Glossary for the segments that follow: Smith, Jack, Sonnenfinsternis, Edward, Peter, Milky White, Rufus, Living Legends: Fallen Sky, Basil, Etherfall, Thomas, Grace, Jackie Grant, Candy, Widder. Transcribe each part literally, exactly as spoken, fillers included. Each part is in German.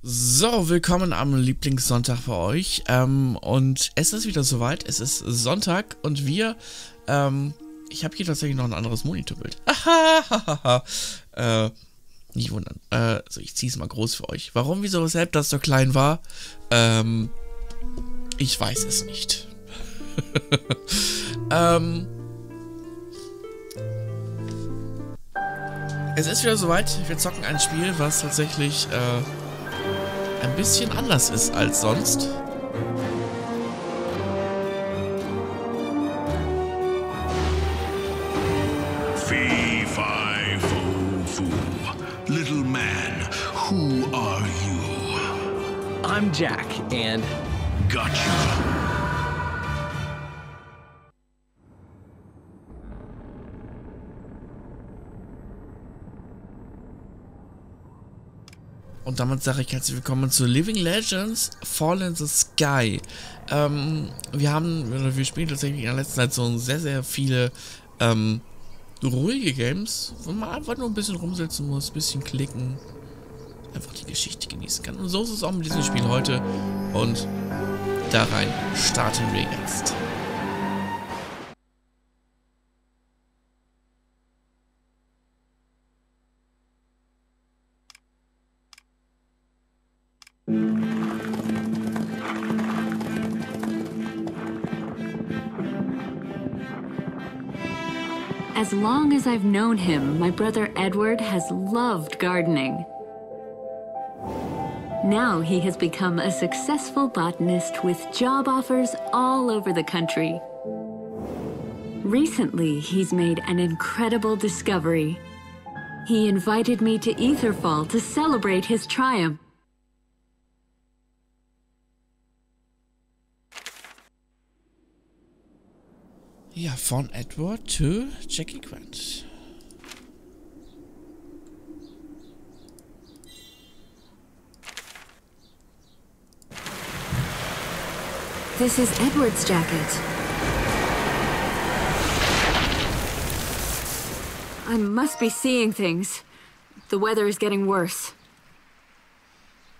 So, willkommen am Lieblingssonntag bei euch. Ähm, und es ist wieder soweit. Es ist Sonntag und wir. Ähm, ich habe hier tatsächlich noch ein anderes Monitorbild. äh, nicht wundern. Äh, so, ich ziehe es mal groß für euch. Warum, wieso, weshalb das so klein war? Ähm, ich weiß es nicht. ähm. Es ist wieder soweit. Wir zocken ein Spiel, was tatsächlich. Äh, ein bisschen anders ist als sonst. Fee, fi, fo, fo. Little man, who are you? I'm Jack and... Gotcha. Und damit sage ich herzlich willkommen zu Living Legends: Fallen Sky. Ähm, wir haben, wir spielen tatsächlich in der letzten Zeit so sehr, sehr viele ähm, ruhige Games, wo man einfach nur ein bisschen rumsitzen muss, ein bisschen klicken, einfach die Geschichte genießen kann. Und so ist es auch mit diesem Spiel heute. Und da rein starten wir jetzt. As long as I've known him, my brother Edward has loved gardening. Now he has become a successful botanist with job offers all over the country. Recently, he's made an incredible discovery. He invited me to Etherfall to celebrate his triumph. Ja, von Edward zu Jackie Grant. This is Edward's jacket. I must be seeing things. The weather is getting worse.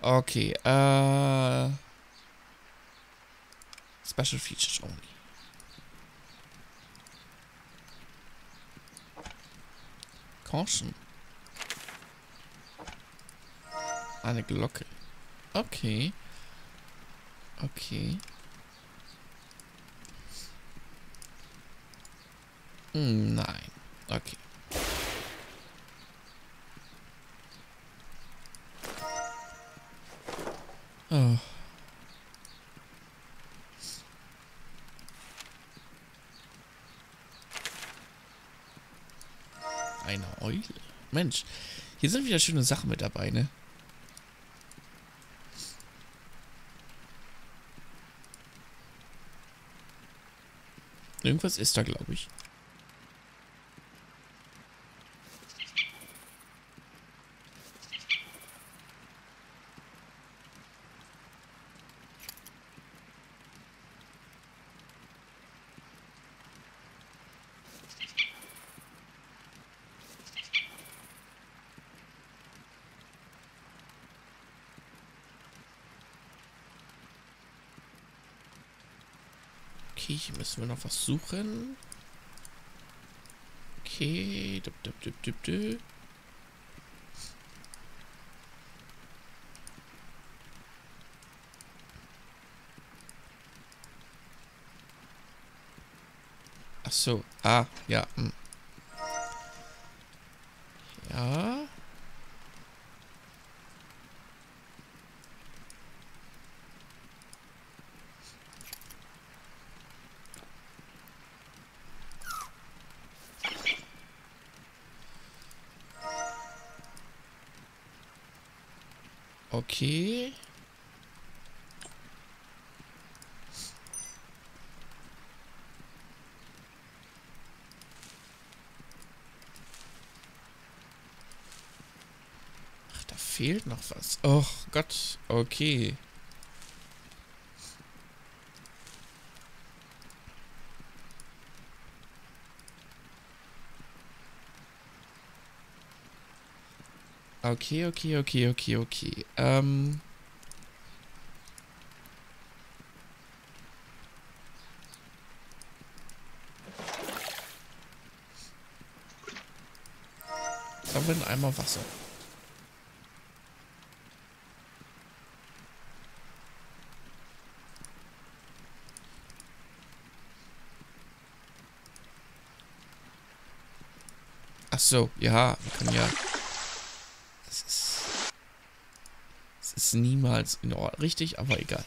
Okay, uh... special features only. Caution. Eine Glocke. Okay. Okay. Nein. Okay. Oh. Eine Eule. Mensch, hier sind wieder schöne Sachen mit dabei, ne? Irgendwas ist da, glaube ich. Okay, hier müssen wir noch was suchen. Okay. Dup, dup, dup, dup, dup. Ach so. Ah, ja. Hm. Ja. Okay. Ach, da fehlt noch was. Oh Gott, okay. Okay, okay, okay, okay, okay. Ähm. Um habe einen Eimer Wasser. Ach so, ja, wir können ja... Das ist... Das ist niemals in Ordnung. Richtig, aber egal.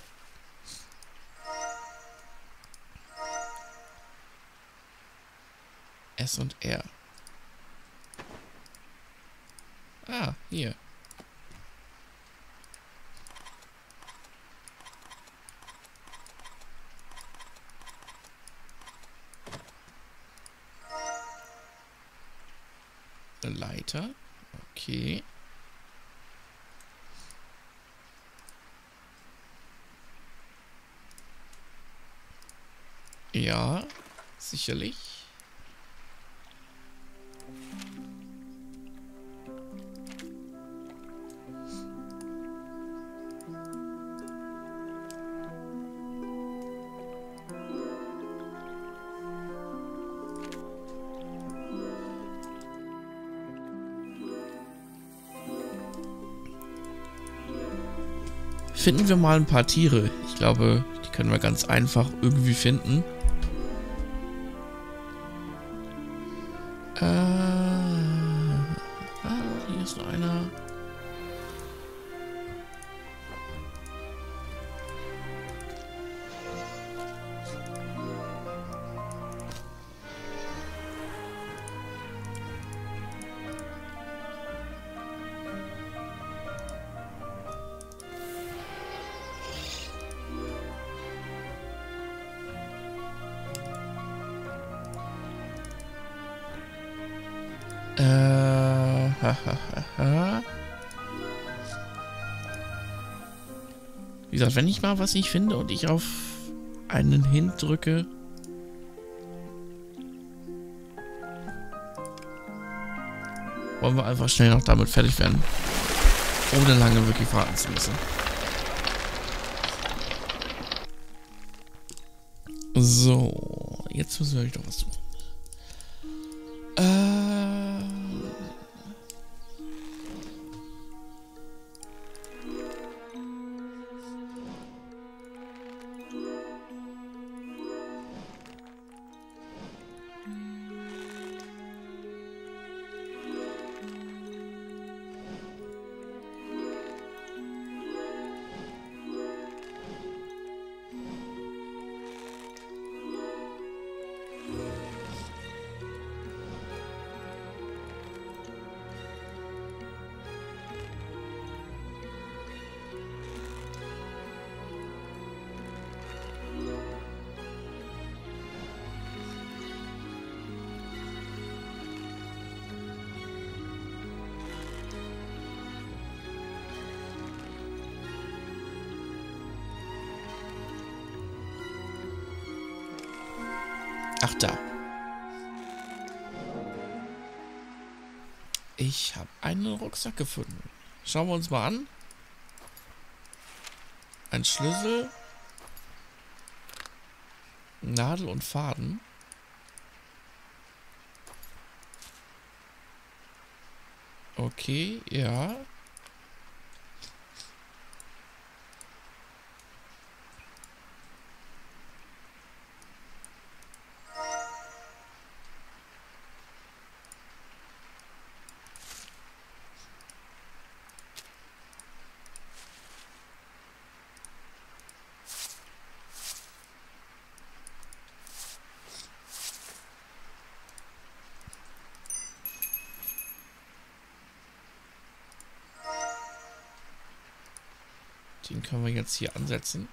S und R. Ah, hier. Eine Leiter. Okay. Ja, sicherlich. Finden wir mal ein paar Tiere. Ich glaube, die können wir ganz einfach irgendwie finden. Äh, ah, hier ist noch einer. Wie gesagt, wenn ich mal was nicht finde und ich auf einen hin drücke. Wollen wir einfach schnell noch damit fertig werden. Ohne lange wirklich warten zu müssen. So, jetzt müssen wir doch was suchen. Äh. Ach, da. Ich habe einen Rucksack gefunden. Schauen wir uns mal an. Ein Schlüssel. Nadel und Faden. Okay, ja. Den können wir jetzt hier ansetzen.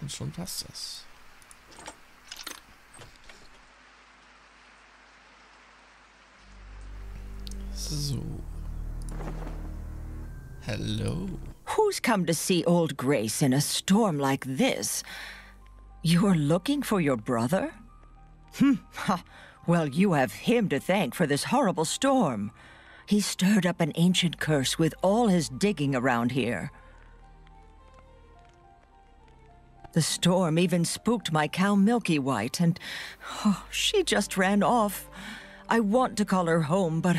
Und schon passt das. So. Hello. Who's come to see old Grace in a storm like this? You're looking for your brother? Hm, ha. Well, you have him to thank for this horrible storm. He stirred up an ancient curse with all his digging around here. The storm even spooked my cow Milky White, and oh, she just ran off. I want to call her home, but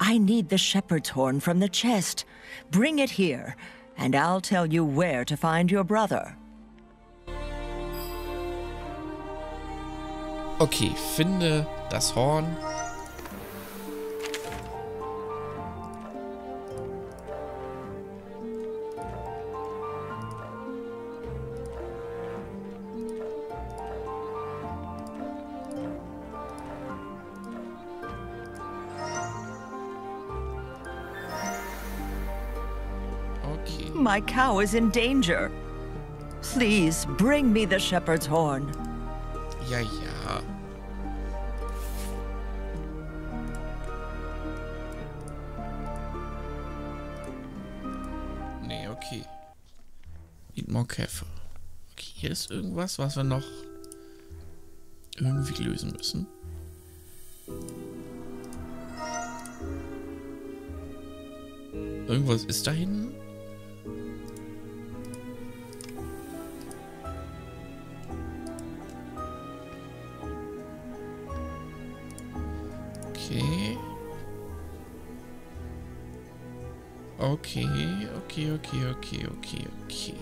I need the shepherd's horn from the chest. Bring it here, and I'll tell you where to find your brother. Okay, finde das Horn. My cow is in danger. Please bring me the shepherd's horn. Ja, ja. Nee, okay. Eat more Käfer. Okay, hier ist irgendwas, was wir noch irgendwie lösen müssen. Irgendwas ist da hinten. Okay, okay, okay, okay, okay, okay.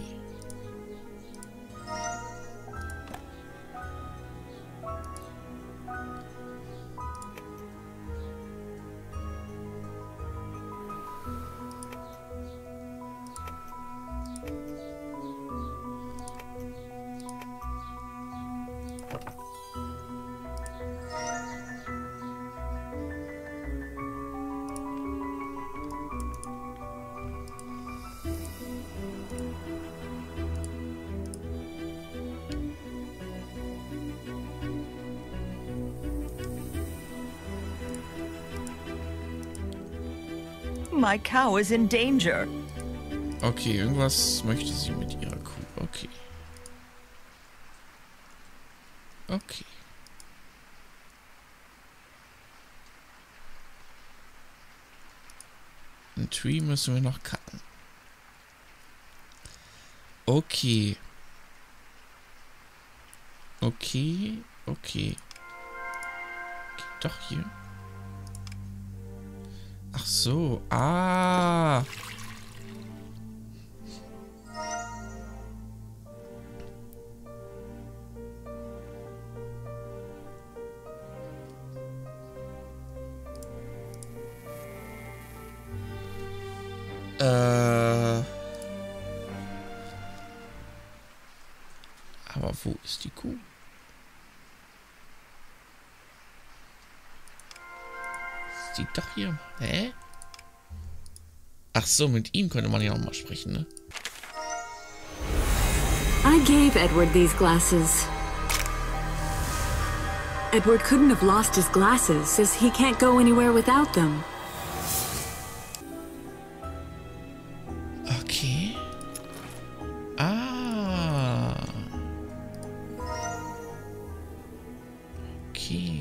My cow is in danger. Okay, irgendwas möchte sie mit ihrer Kuh. Okay. Okay. Ein Tree müssen wir noch cutten. Okay. Okay, okay. Okay, doch hier. Ach so, ah. Äh. Aber wo ist die Kuh? Die doch hier. Hä? Ach so, mit ihm könnte man ja auch mal sprechen, ne? I gave Edward these glasses. Edward couldn't have lost his glasses, as he can't go anywhere without them. Okay. Ah. Okay.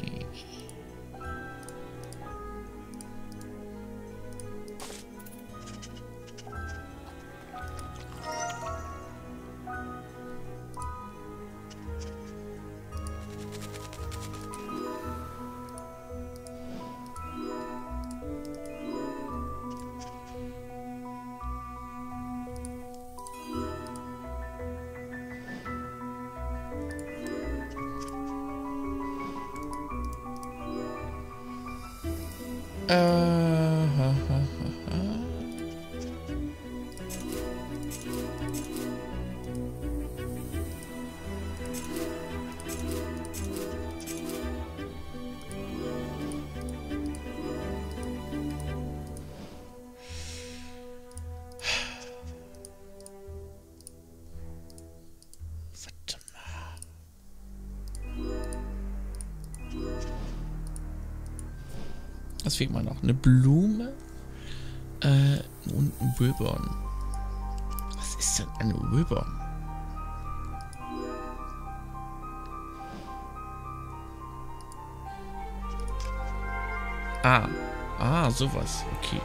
Was fehlt mir noch? Eine Blume äh, und ein Ribbon. Was ist denn ein Ribbon? Ah, ah, sowas. Okay.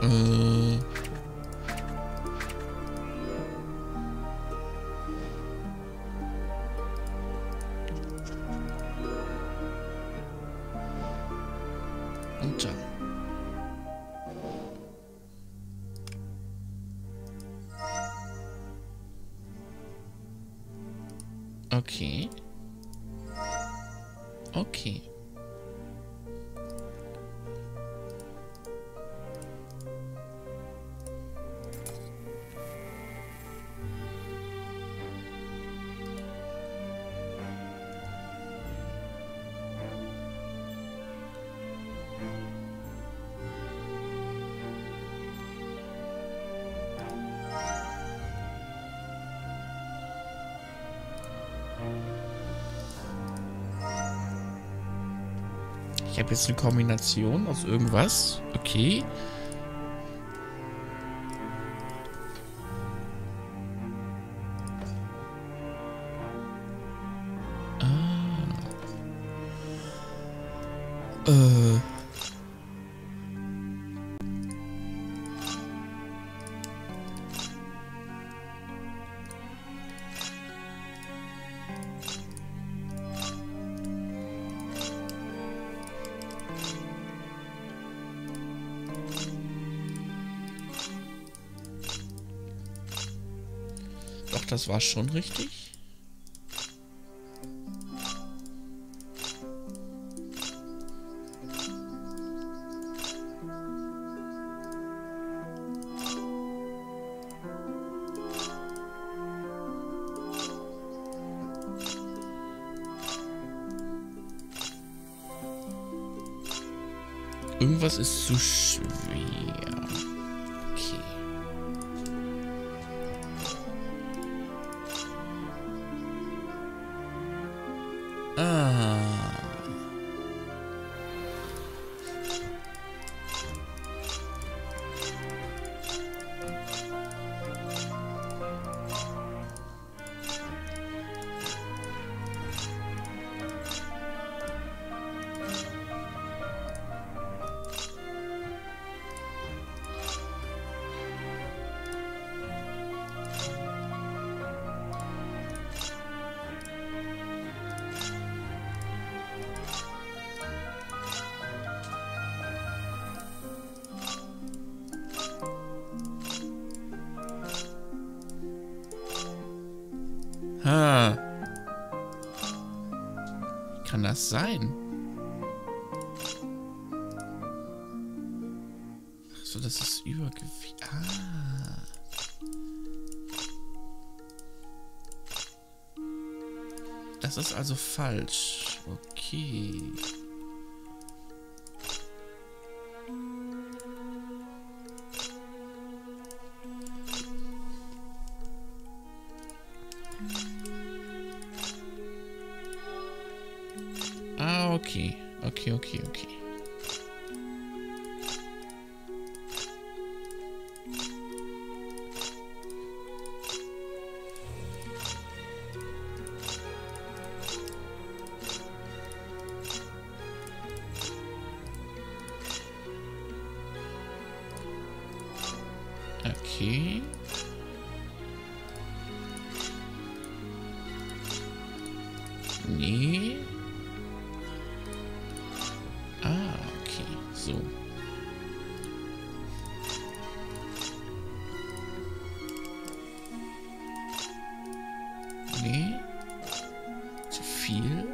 Äh. Und dann. Okay. Okay. Ich habe jetzt eine Kombination aus irgendwas. Okay. Ah. Äh. Das war schon richtig. Irgendwas ist zu schwer. Kann das sein? Achso, das ist Übergewicht. Ah. Das ist also falsch. Okay. Okay, okay, okay, okay. Okay. Nee. Nee. Zu viel.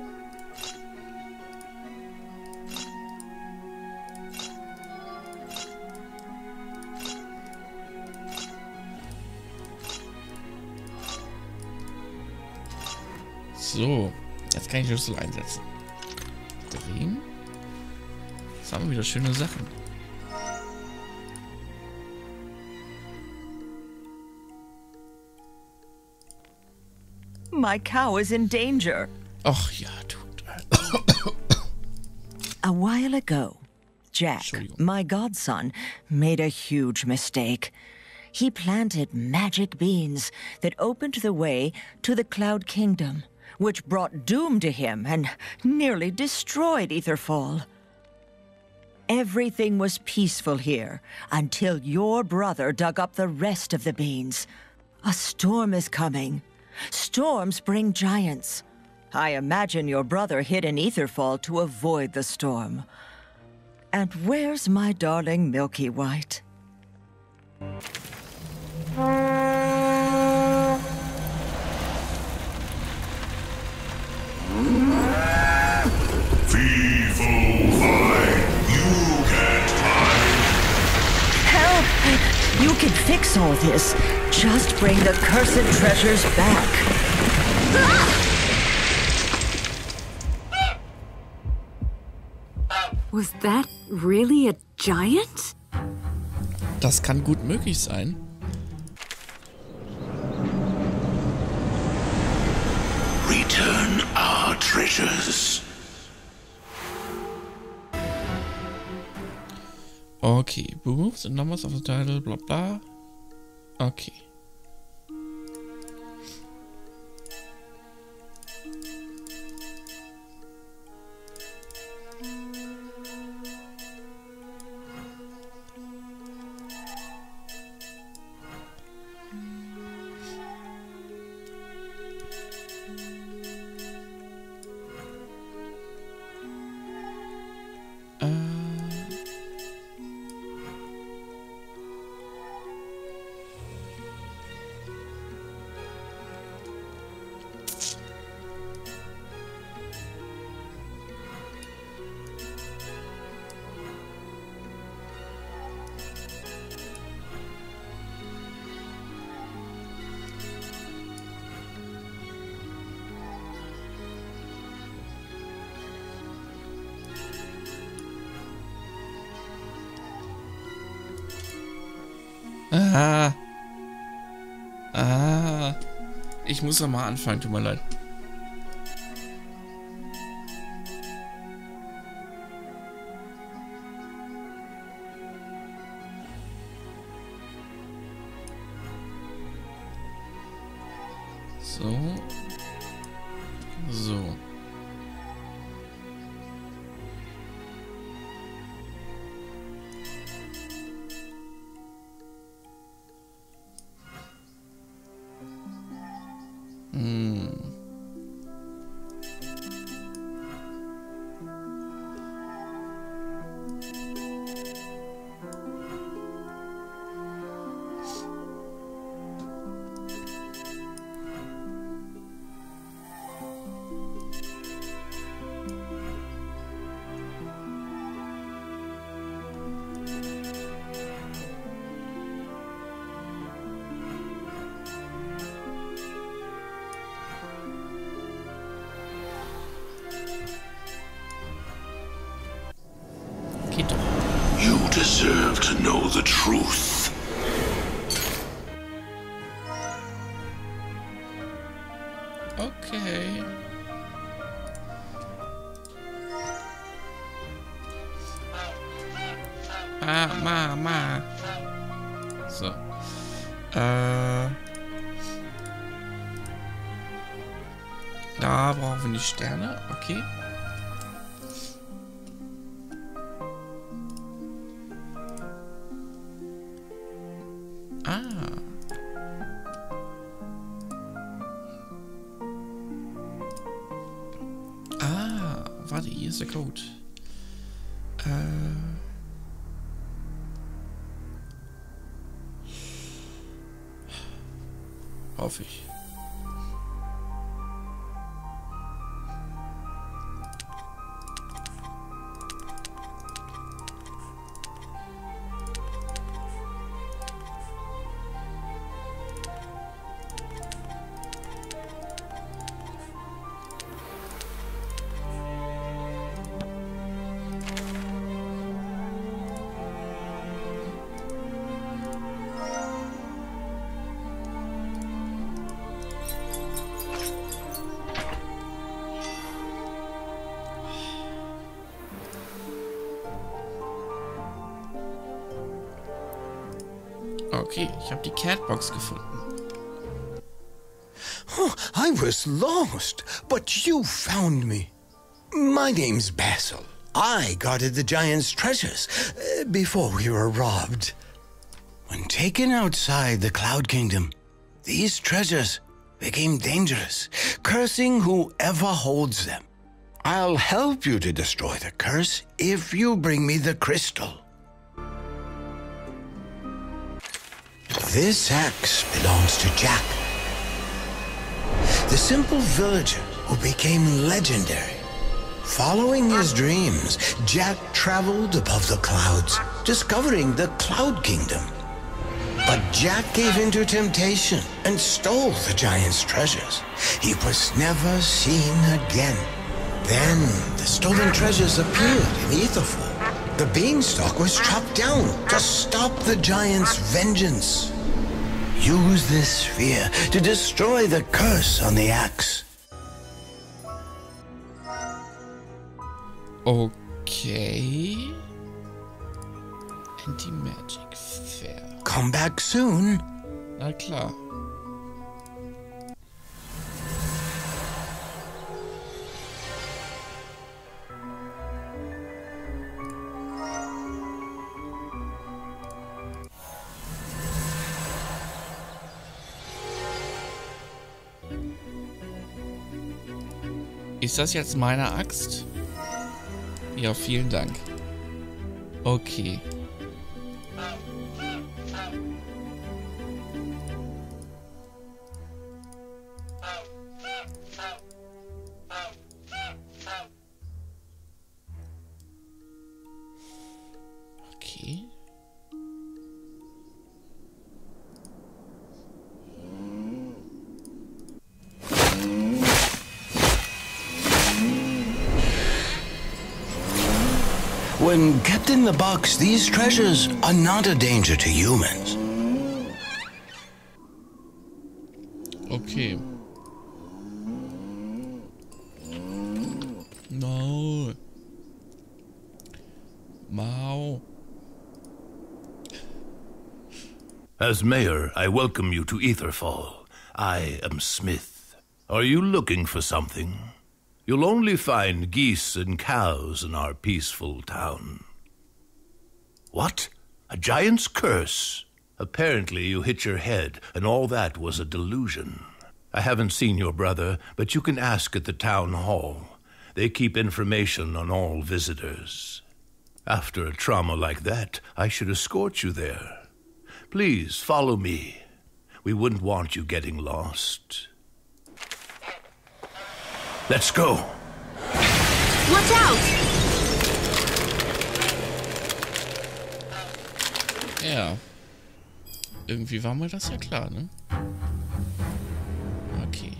So. Jetzt kann ich den Schlüssel einsetzen. Drehen. Jetzt haben wir wieder schöne Sachen. My cow is in danger. Och ja, dude. A while ago, Jack, my godson, made a huge mistake. He planted magic beans that opened the way to the Cloud Kingdom, which brought doom to him and nearly destroyed Etherfall. Everything was peaceful here until your brother dug up the rest of the beans. A storm is coming. Storms bring giants. I imagine your brother hid in Etherfall to avoid the storm. And where's my darling Milky White? Fee-fo-fi, you can't hide. Help! You can fix all this. Just bring the cursed treasures back. Was that really a giant? Das kann gut möglich sein. Return our treasures. Okay, Moves and numbers of the title, bla bla. Okay. Ah. Ah. Ich muss nochmal anfangen, tut mir leid. So. So. Deserve to know the truth. Okay. Ah, ma, ma. So. Äh. Da brauchen wir die Sterne. Okay. Hoffe ich. Okay, ich habe die Catbox gefunden. Oh, I was lost, but you found me. My name's Basil. I guarded the giant's treasures uh, before we were robbed. When taken outside the Cloud Kingdom, these treasures became dangerous, cursing whoever holds them. I'll help you to destroy the curse if you bring me the crystal. This axe belongs to Jack, the simple villager who became legendary. Following his dreams, Jack traveled above the clouds, discovering the Cloud Kingdom. But Jack gave in to temptation and stole the giant's treasures. He was never seen again. Then the stolen treasures appeared in Etherfall. The beanstalk was chopped down to stop the giant's vengeance. Use this sphere to destroy the curse on the axe. Okay. Anti-Magic Fair. Come back soon. Na klar. Ist das jetzt meine Axt? Ja, vielen Dank. Okay. Okay. When kept in the box, these treasures are not a danger to humans. Okay. No. Mao. As mayor, I welcome you to Etherfall. I am Smith. Are you looking for something? You'll only find geese and cows in our peaceful town. What? A giant's curse? Apparently you hit your head, and all that was a delusion. I haven't seen your brother, but you can ask at the town hall. They keep information on all visitors. After a trauma like that, I should escort you there. Please, follow me. We wouldn't want you getting lost. Let's go. Watch out! Ja. Irgendwie war mir das ja klar, ne? Okay.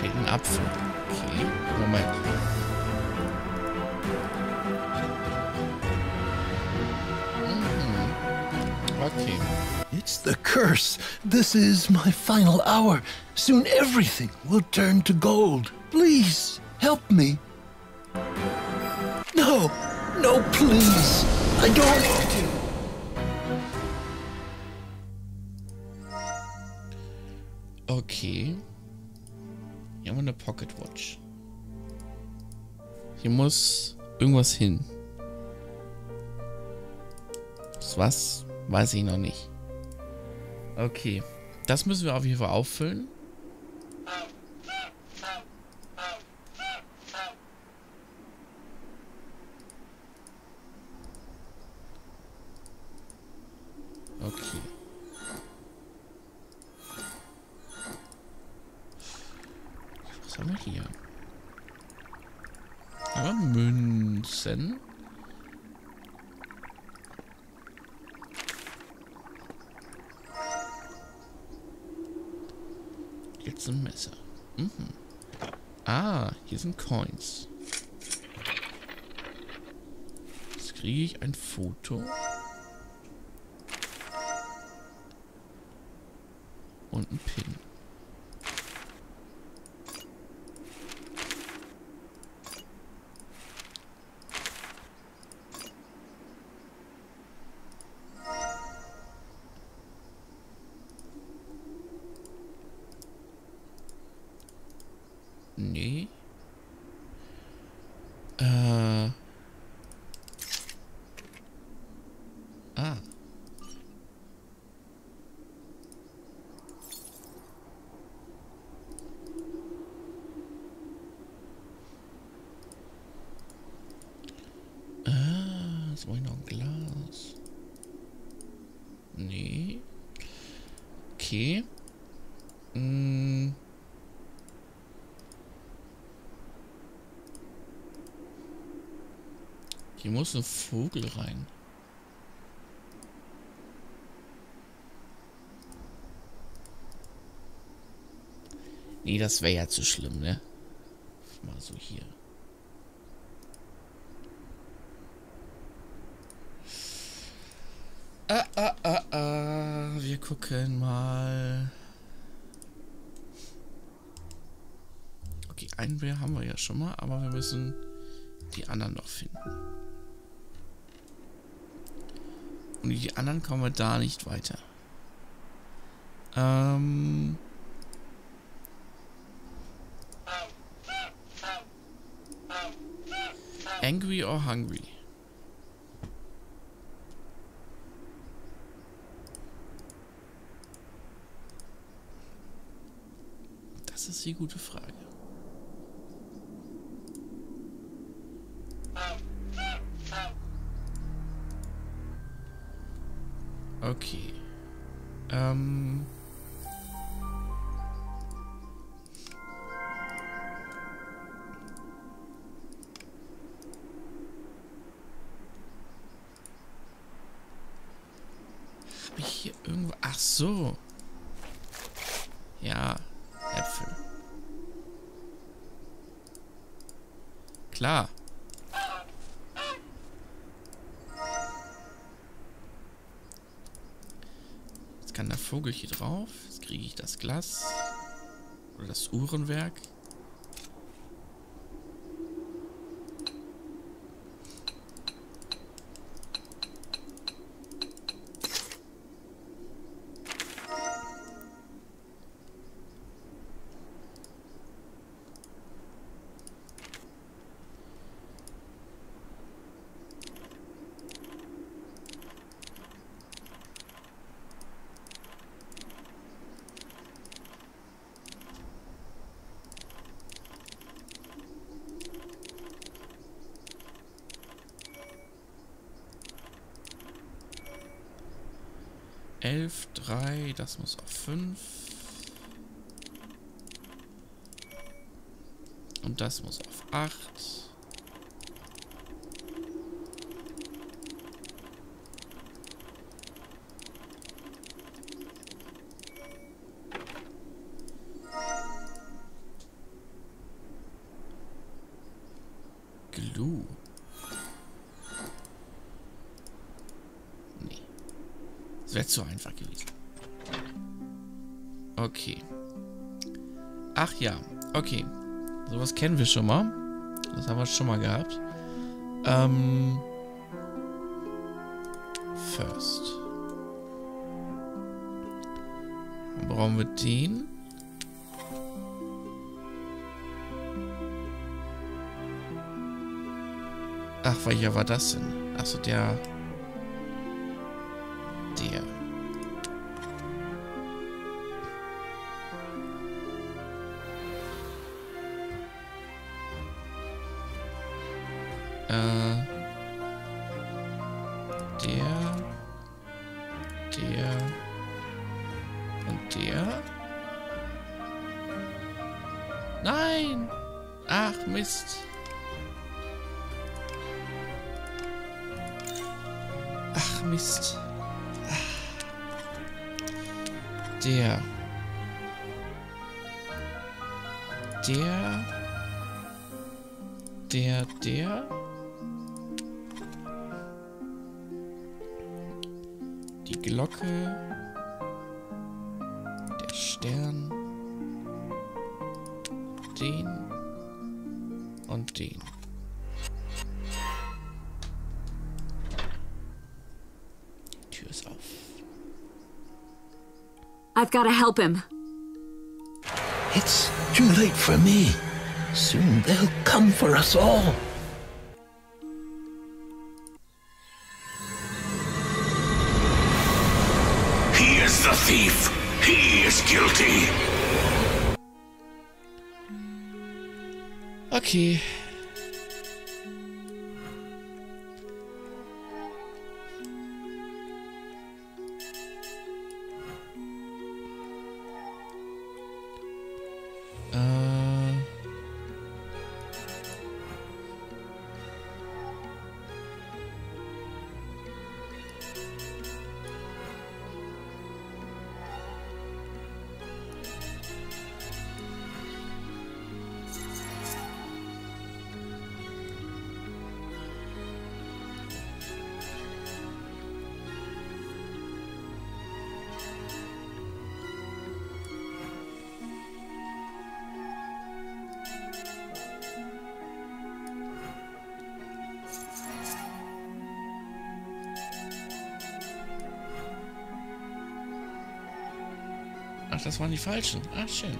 Fehlt ein Apfel. Okay, Moment. Okay. It's the curse. This is my final hour. Soon everything will turn to gold. Please, help me. No, no, please. I don't want to. Okay. Hier haben wir eine Pocket Watch. Hier muss irgendwas hin. Das war's. Weiß ich noch nicht. Okay. Das müssen wir auf jeden Fall auffüllen. Okay. Was haben wir hier? Aber Münzen. Jetzt ein Messer. Mhm. Ah, hier sind Coins. Jetzt kriege ich ein Foto. Und ein Pin. Ah. Ah, jetzt brauche ich noch ein Glas. Nee. Okay. Hm. Hier muss ein Vogel rein. Nee, das wäre ja zu schlimm, ne? Mal so hier. Ah, ah, ah, ah. Wir gucken mal. Okay, einen Bär haben wir ja schon mal, aber wir müssen die anderen noch finden. Und die anderen kommen wir da nicht weiter. Ähm. Angry or hungry? Das ist die gute Frage. Okay. Ähm. Habe ich hier irgendwo... Ach so. Ja, Äpfel. Klar. Kann der Vogel hier drauf? Jetzt kriege ich das Glas. Oder das Uhrenwerk. elf, drei, das muss auf fünf. Und das muss auf acht. Glue. Das wäre zu einfach gewesen. Okay. Ach ja, okay. Sowas kennen wir schon mal. Das haben wir schon mal gehabt. Ähm. First. Dann brauchen wir den. Ach, welcher war das denn? Achso, der... Nein! Ach, Mist. Ach, Mist. Ach. Der. Der. Der, der. Die Glocke. Der Stern. Den und den. Die Tür ist auf. I've got to help him. It's too late for me. Soon they'll come for us all. is the thief. He is guilty. Okay. Ach, das waren die falschen. Ach, schön.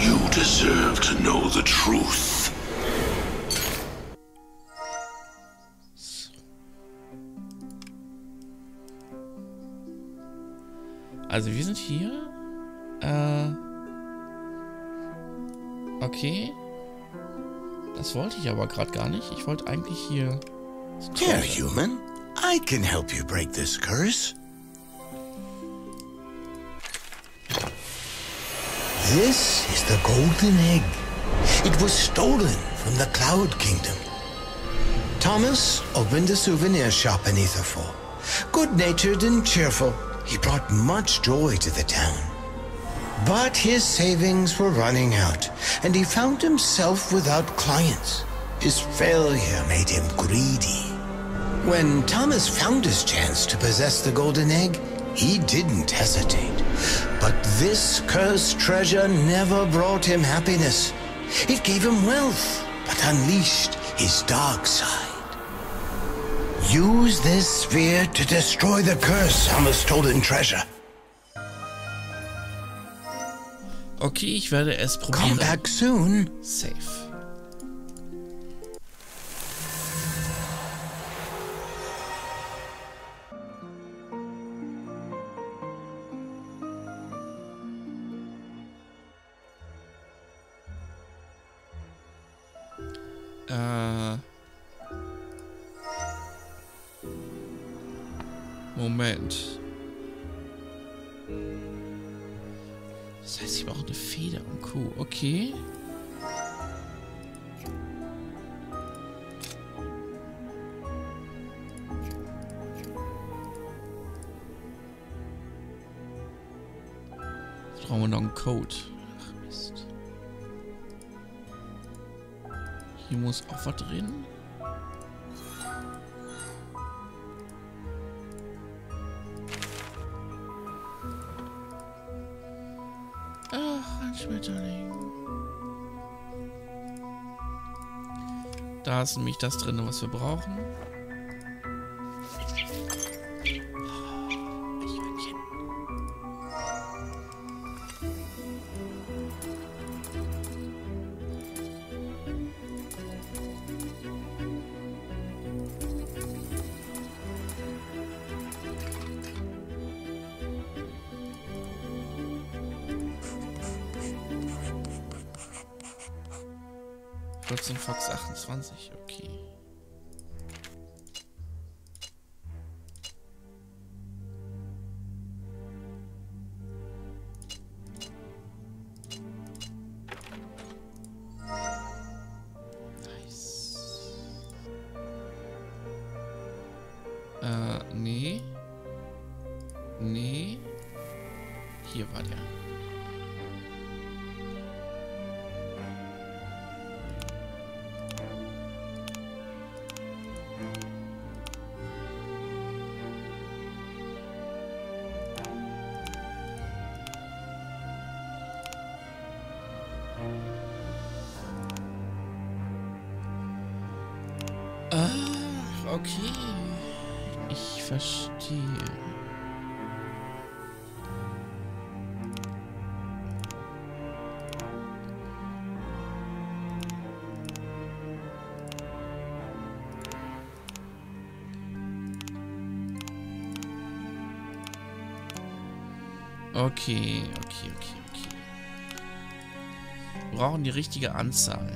You deserve to know the truth. So. Also, wir sind hier. Äh. Okay. Das wollte ich aber gerade gar nicht. Ich wollte eigentlich hier. Dear human, I can help you break this curse. This is the golden egg. It was stolen from the Cloud Kingdom. Thomas opened a souvenir shop in Etherfall. Good-natured and cheerful, he brought much joy to the town. But his savings were running out, and he found himself without clients. His failure made him greedy. When Thomas found his chance to possess the golden egg, he didn't hesitate. But this cursed treasure never brought him happiness. It gave him wealth, but unleashed his dark side. Use this sphere to destroy the curse on the stolen treasure. Okay, ich werde es probieren. Come back soon. Safe. Äh. Moment. Das heißt, ich brauche eine Feder und Kuh. Okay. Jetzt brauchen wir noch einen Code. Ach Mist. Hier muss auch was drin. Da ist nämlich das drin, was wir brauchen. vierzehn Fox achtundzwanzig, okay. Nice. Äh, nee. Nee. Hier war der. Okay, ich verstehe. Okay, okay, okay, okay. Wir brauchen die richtige Anzahl.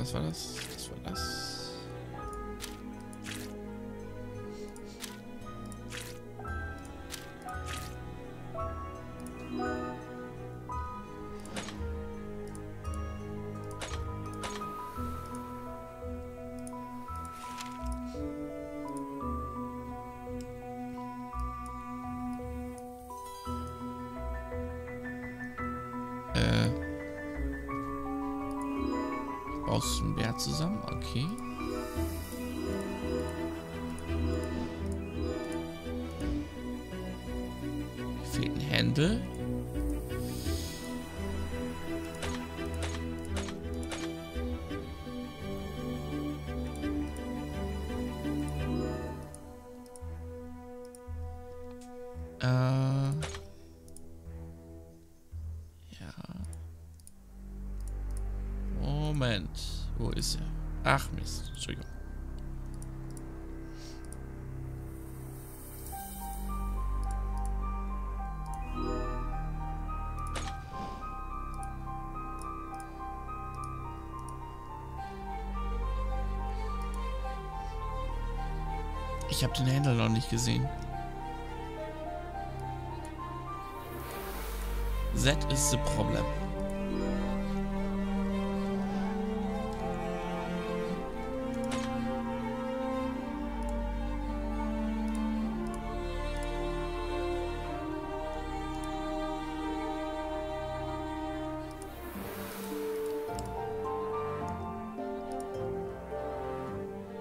Was war das? Was war das? Äh. Aus dem Bär zusammen, okay. Hier fehlt ein Händel. Wo ist er? Ach Mist, Entschuldigung. Ich habe den Händler noch nicht gesehen. That is the problem.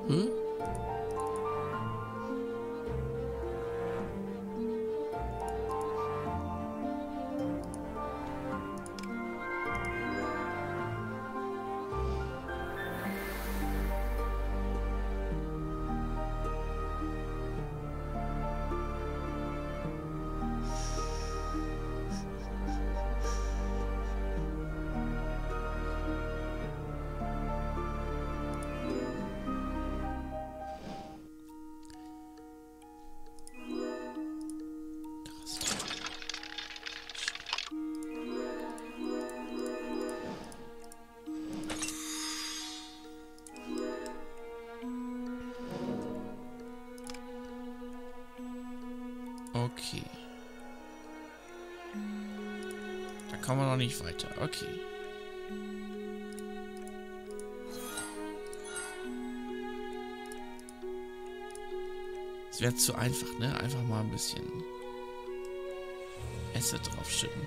Hm? Okay. Da kommen wir noch nicht weiter. Okay. Es wäre zu einfach, ne? Einfach mal ein bisschen Acid draufschütten.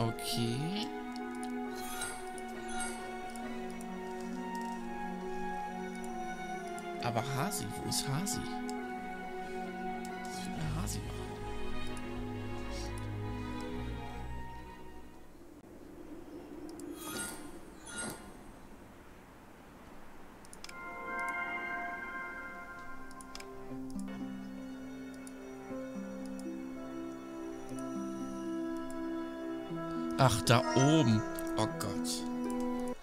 Okay. Aber Hasi, wo ist Hasi? Was ist denn Hasi? Ach, da oben. Oh Gott.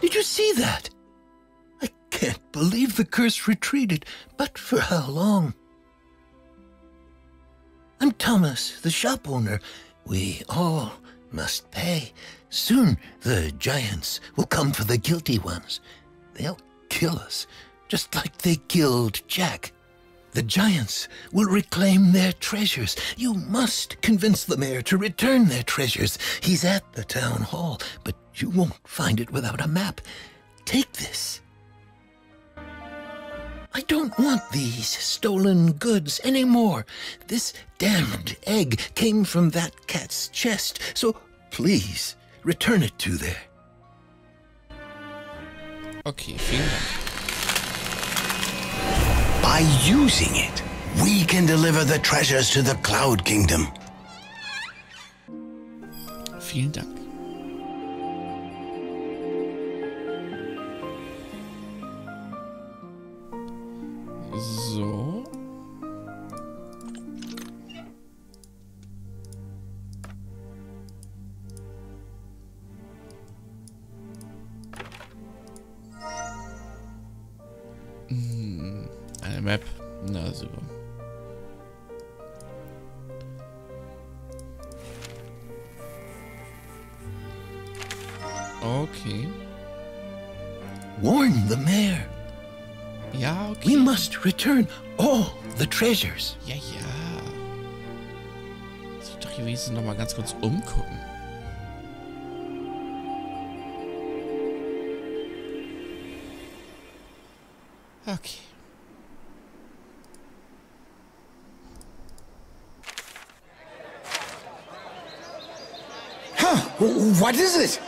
Did you see that? I can't believe the curse retreated, but for how long? I'm Thomas, the shop owner. We all must pay. Soon the giants will come for the guilty ones. They'll kill us, just like they killed Jack. The giants will reclaim their treasures. You must convince the mayor to return their treasures. He's at the town hall, but you won't find it without a map. Take this. I don't want these stolen goods anymore. This damned egg came from that cat's chest, so please return it to there. Okay, vielen Dank. By using it, we can deliver the treasures to the Cloud Kingdom. Vielen Dank. So. Hm, eine Map. Na super. Okay. Warn the mayor. Ja, okay. We must return all the treasures. Ja, ja. Ich will doch hier wenigstens nochmal ganz kurz umgucken. Okay. Huh, what is it?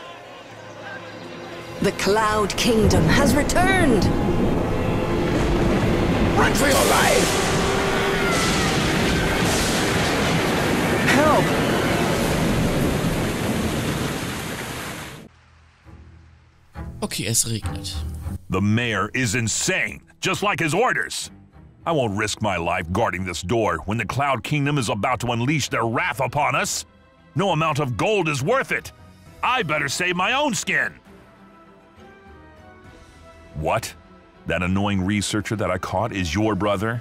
The Cloud Kingdom has returned. Run for your life! Help! Okay, es regnet. The mayor is insane, just like his orders. I won't risk my life guarding this door when the Cloud Kingdom is about to unleash their wrath upon us. No amount of gold is worth it. I better save my own skin. What? That annoying researcher that I caught is your brother?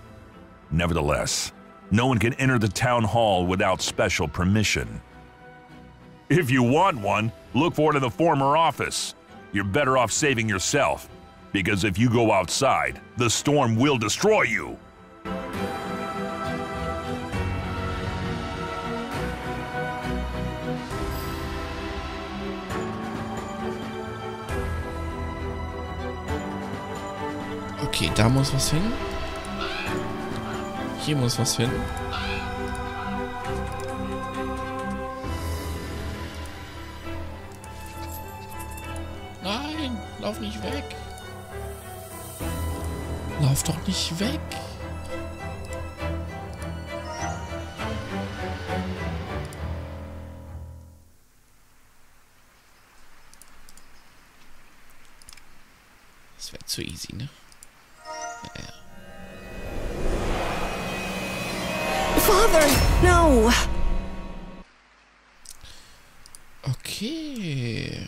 Nevertheless, no one can enter the town hall without special permission. If you want one, look for it in the former office. You're better off saving yourself, because if you go outside, the storm will destroy you. Okay, da muss was hin. Hier muss was hin. Nein, lauf nicht weg. Lauf doch nicht weg. Das wäre zu easy, ne? Father, no. Okay.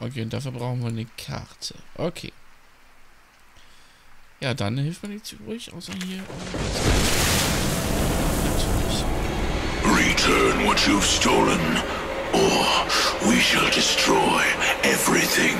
Okay, und dafür brauchen wir eine Karte. Okay. Ja, dann hilft mir nichts übrig, außer hier. Return what you've stolen, or we shall destroy everything.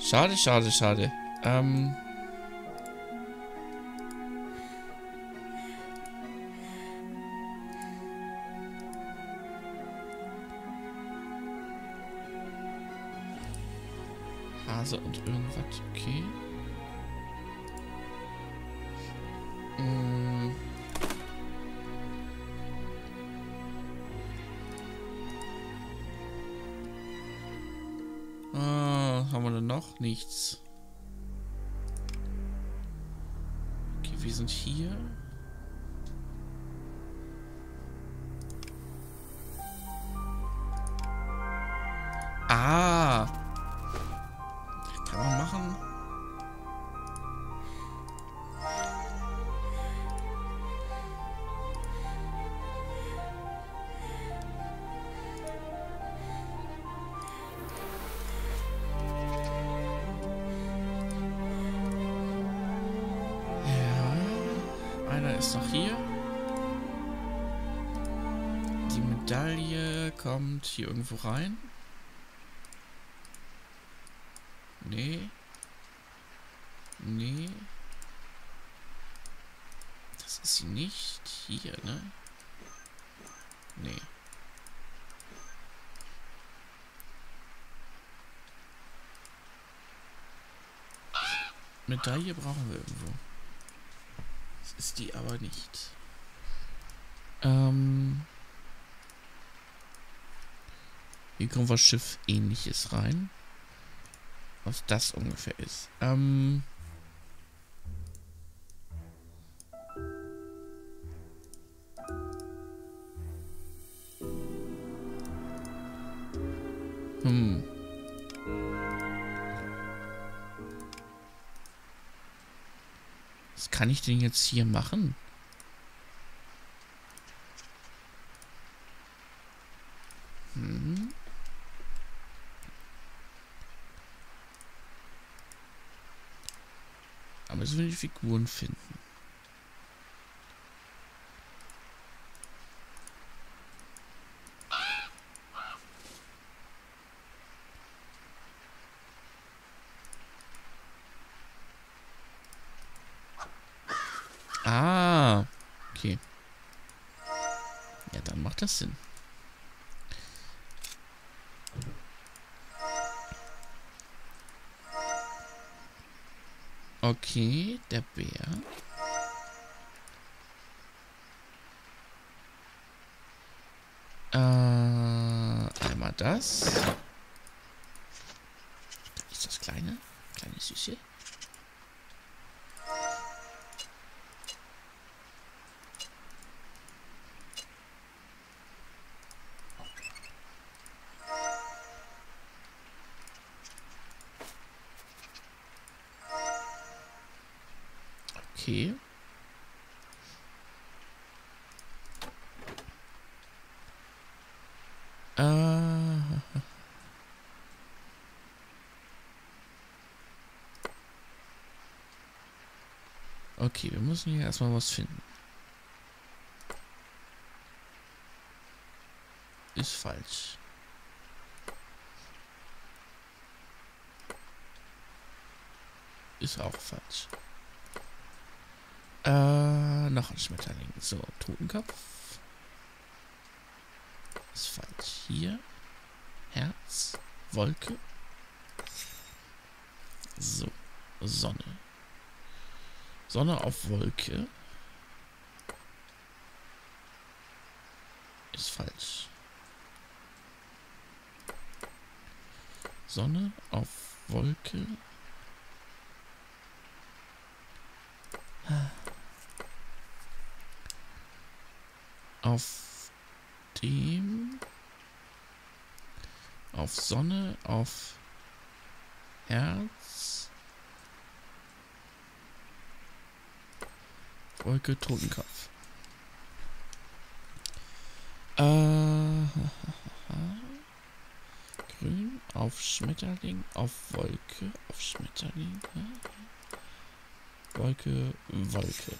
Schade, schade, schade. Ähm. Hase und irgendwas, okay. Hm. Ah, haben wir denn noch? Nichts. Okay, wir sind hier. Ah! Kann man machen. Ja, einer ist noch hier. Die Medaille kommt hier irgendwo rein. Nee. Nee. Das ist sie nicht. Hier, ne? Nee. Medaille brauchen wir irgendwo. Das ist die aber nicht. Ähm. Hier kommt was Schiff-ähnliches rein. Was das ungefähr ist. Ähm. Hm. Was kann ich denn jetzt hier machen? Hm. Müssen wir die Figuren finden. Ah, okay. Ja, dann macht das Sinn. Okay, der Bär. Äh, einmal das. Ist das kleine? Kleine Süße. Okay. Ah. Okay, wir müssen hier erstmal was finden. Ist falsch. Ist auch falsch. Äh, noch ein Schmetterling. So, Totenkopf. Ist falsch. Hier. Herz. Wolke. So. Sonne. Sonne auf Wolke. Ist falsch. Sonne auf Wolke. Auf dem, auf Sonne, auf Herz, Wolke, Totenkopf. Äh, grün, auf Schmetterling, auf Wolke, auf Schmetterling, Wolke, Wolke.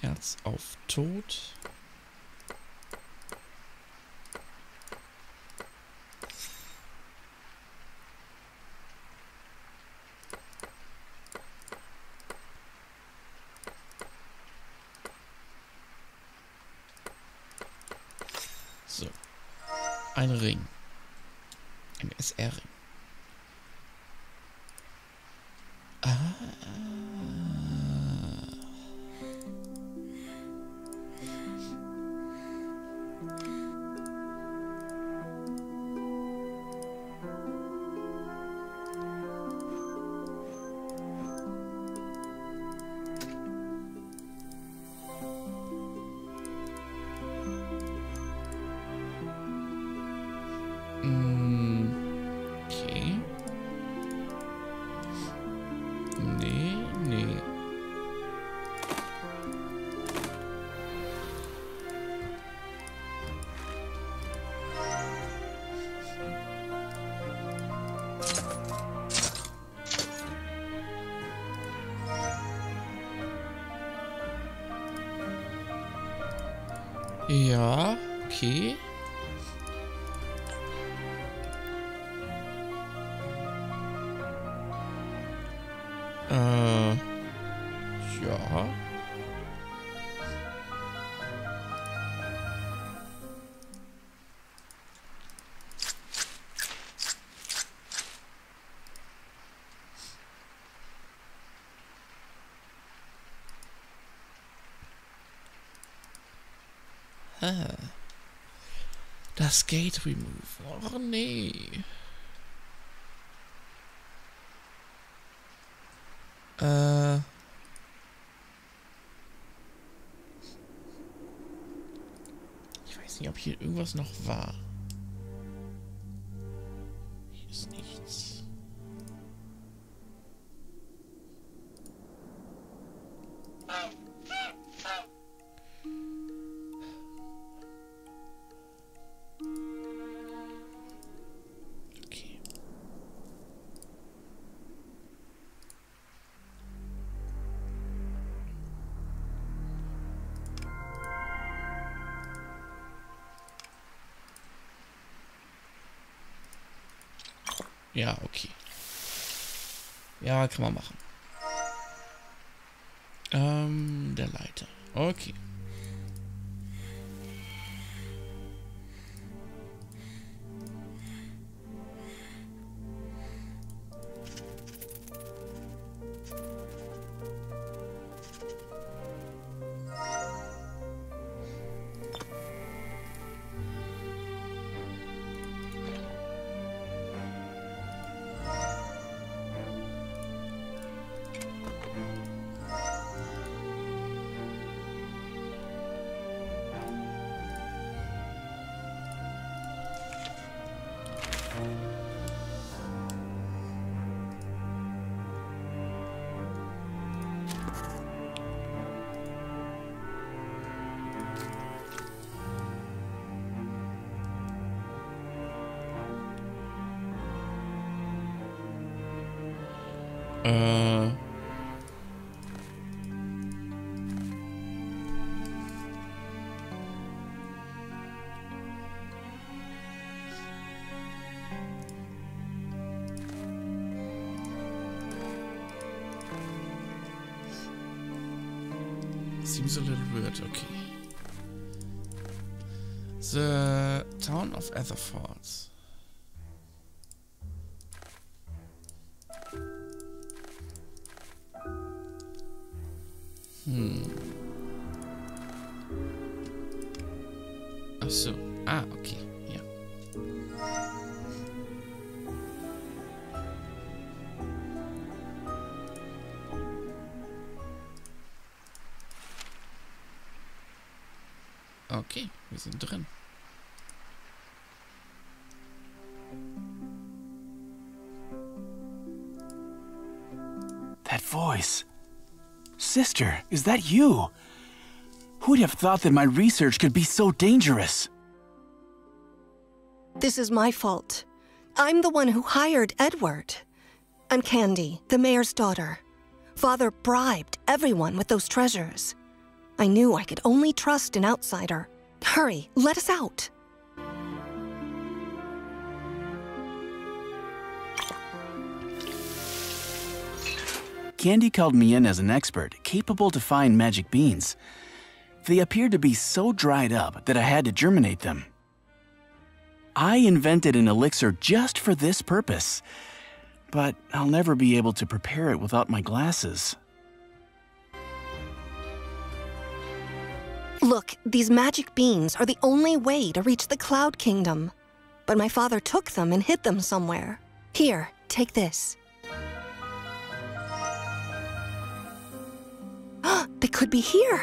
Herz auf Tod. So. Ein Ring. M S R. Ah. Ja, okay. Äh, ja. Das Gate Remove. Och nee. Äh. Ich weiß nicht, ob hier irgendwas noch war. Hier ist nichts. Ja, okay. Ja, kann man machen. Ähm, der Leiter. Okay. Äh. Seems a little weird, okay. The town of Etherfall. Hm. Ach so. Ah, okay. Ja. Okay, wir sind drin. That voice. Sister, is that you? Who'd have thought that my research could be so dangerous? This is my fault. I'm the one who hired Edward. I'm Candy, the mayor's daughter. Father bribed everyone with those treasures. I knew I could only trust an outsider. Hurry, let us out. Candy called me in as an expert, capable to find magic beans. They appeared to be so dried up that I had to germinate them. I invented an elixir just for this purpose, but I'll never be able to prepare it without my glasses. Look, these magic beans are the only way to reach the Cloud Kingdom. But my father took them and hid them somewhere. Here, take this. They could be here.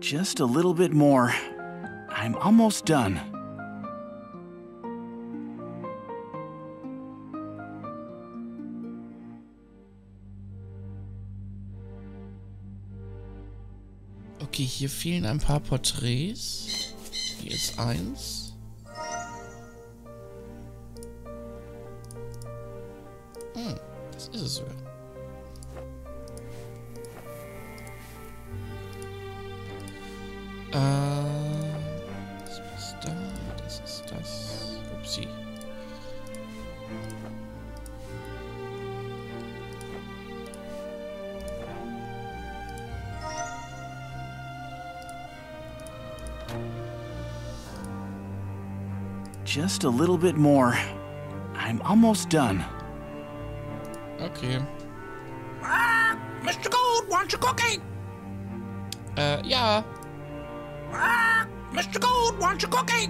Just a little bit more. I'm almost done. Okay, hier fehlen ein paar Porträts. Hier ist eins. Hm, das ist es sogar. Äh, das ist da, das ist das. Upsi. Just a little bit more. I'm almost done. Okay. Ah, Mister Gold wants a cookie. Äh, ja. Ah, Mister Gold wants a cookie.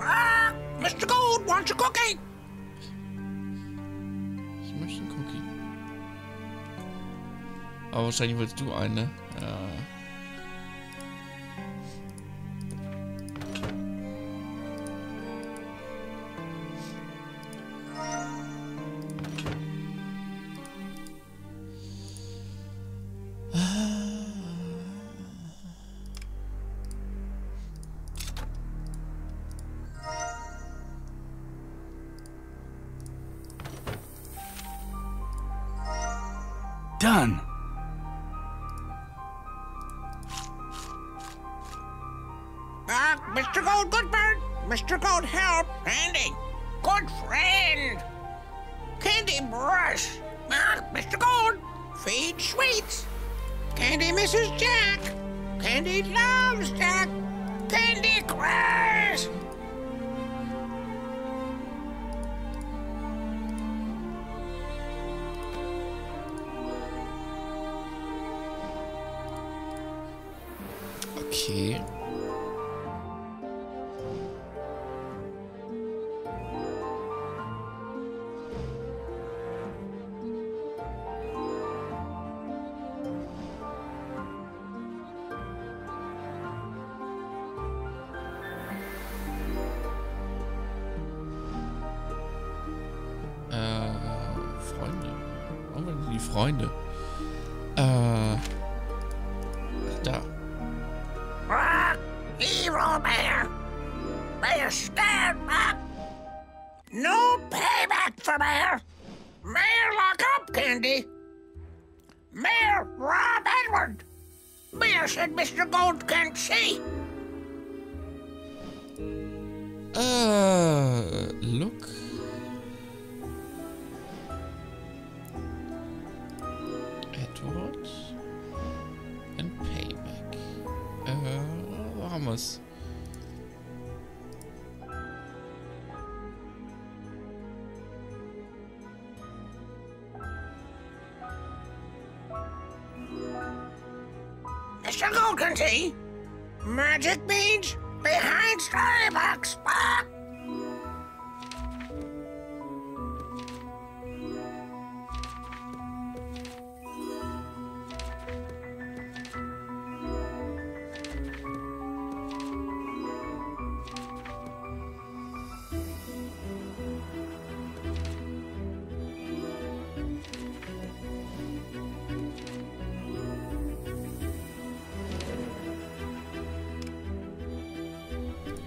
Ah, Mister Gold wants a cookie. Ich möchte einen Cookie. Aber wahrscheinlich willst du einen, ne? Ja. Done. Ah, Mister Gold, good bird. Mister Gold, help. Candy, good friend. Candy, brush. Ah, Mister Gold, feed sweets. Candy misses Jack. Candy loves Jack. Candy cries. Okay. Äh, Freunde. Warum sind die Freunde? Äh, da. Evil bear! Bear, stand up! No payback for bear! Bear, lock up, Candy! Bear, rob Edward! Bear said Mister Gold can't see! Uh, look. Edward? And payback. Uh. Thomas. Mister Gold can see magic beans behind Starbucks. Ah!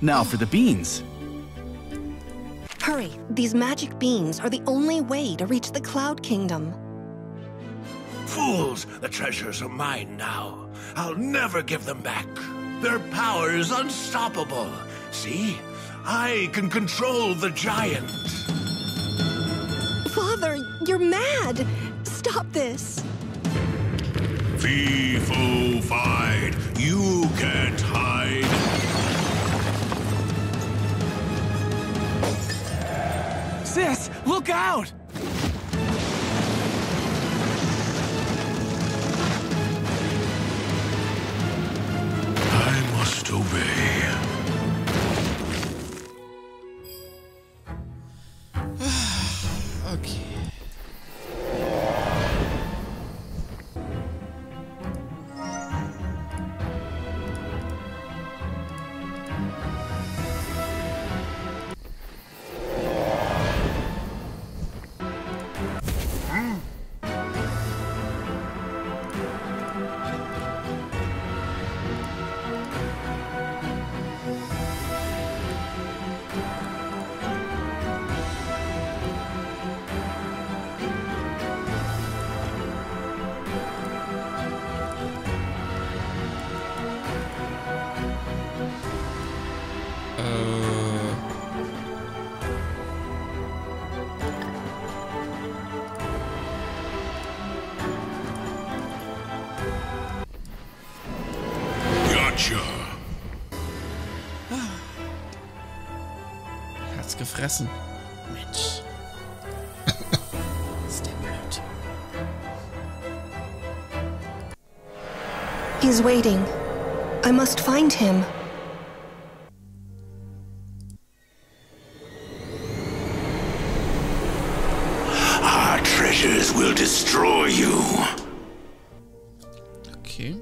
Now for the beans. Hurry, these magic beans are the only way to reach the Cloud Kingdom. Fools, the treasures are mine now. I'll never give them back. Their power is unstoppable. See, I can control the giant. Father, you're mad. Stop this. Fee-fo-fide. You can't hide. Sis, look out! I must obey. Gefressen. Mensch. Ist der blöd. He's waiting. I must find him. Our treasures will destroy you. Okay.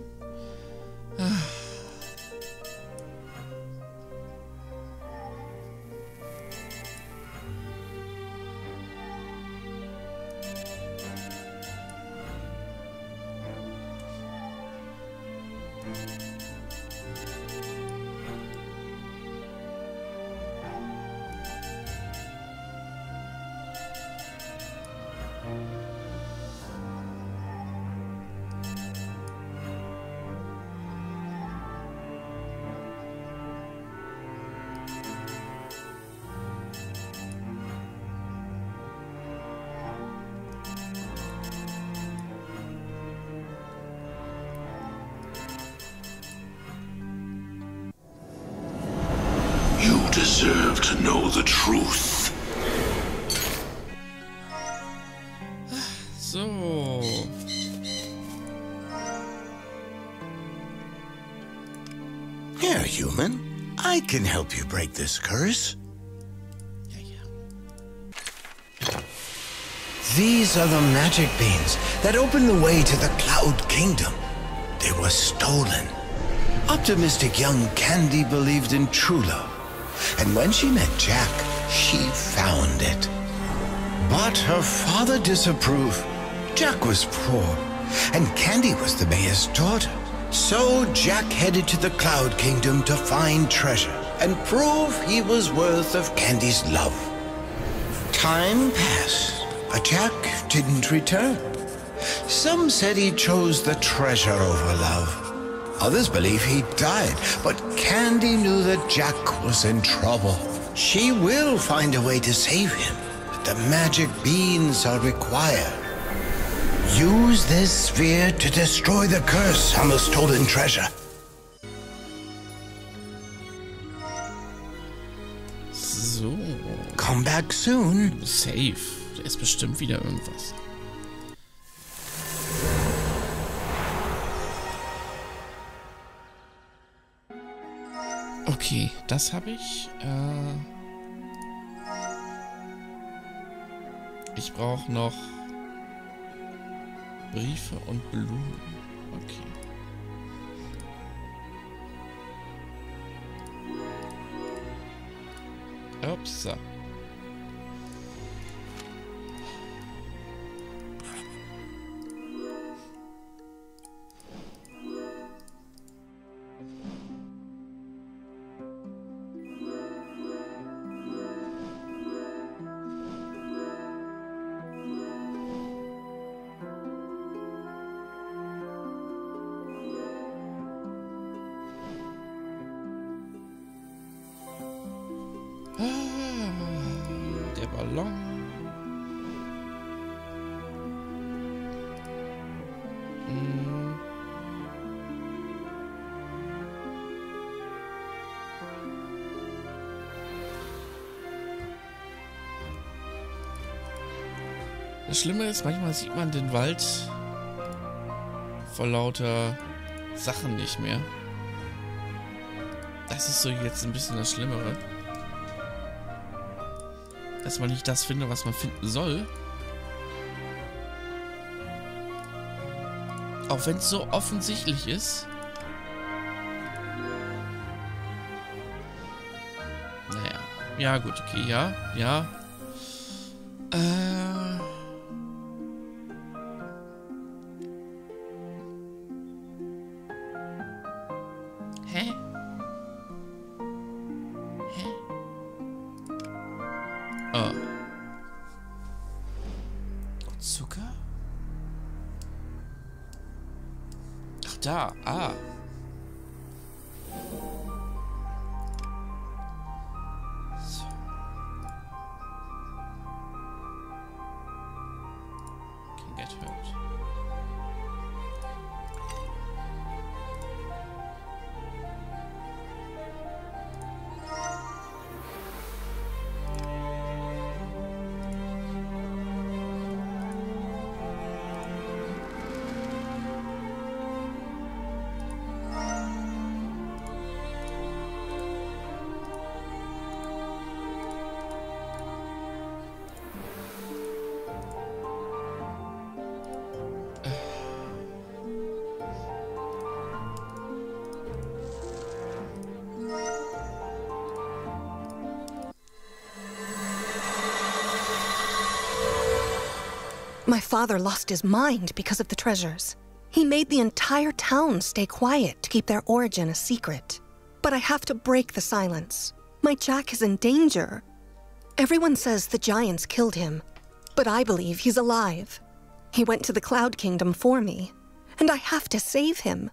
Deserve to know the truth. So. Here, human. I can help you break this curse. Yeah, yeah. These are the magic beans that open the way to the Cloud Kingdom. They were stolen. Optimistic young Candy believed in true love. And when she met Jack, she found it. But her father disapproved. Jack was poor, and Candy was the mayor's daughter. So Jack headed to the Cloud Kingdom to find treasure and prove he was worth of Candy's love. Time passed, but Jack didn't return. Some said he chose the treasure over love. Others believe he died, but Candy knew that Jack was in trouble. She will find a way to save him, but the magic beans are required. Use this sphere to destroy the curse on the stolen treasure. So. Come back soon. Safe. Da ist bestimmt wieder irgendwas. Okay, das habe ich. Äh ich brauche noch Briefe und Blumen. Okay. Upsa. Das Schlimme ist, manchmal sieht man den Wald vor lauter Sachen nicht mehr. Das ist so jetzt ein bisschen das Schlimmere. Dass man nicht das findet, was man finden soll. Auch wenn es so offensichtlich ist. Naja. Ja, gut, okay, ja, ja. Äh. Hä? Hä? Oh. Zucker? Ach da, ah. My father lost his mind because of the treasures. He made the entire town stay quiet to keep their origin a secret. But I have to break the silence. My Jack is in danger. Everyone says the giants killed him, but I believe he's alive. He went to the Cloud Kingdom for me, and I have to save him.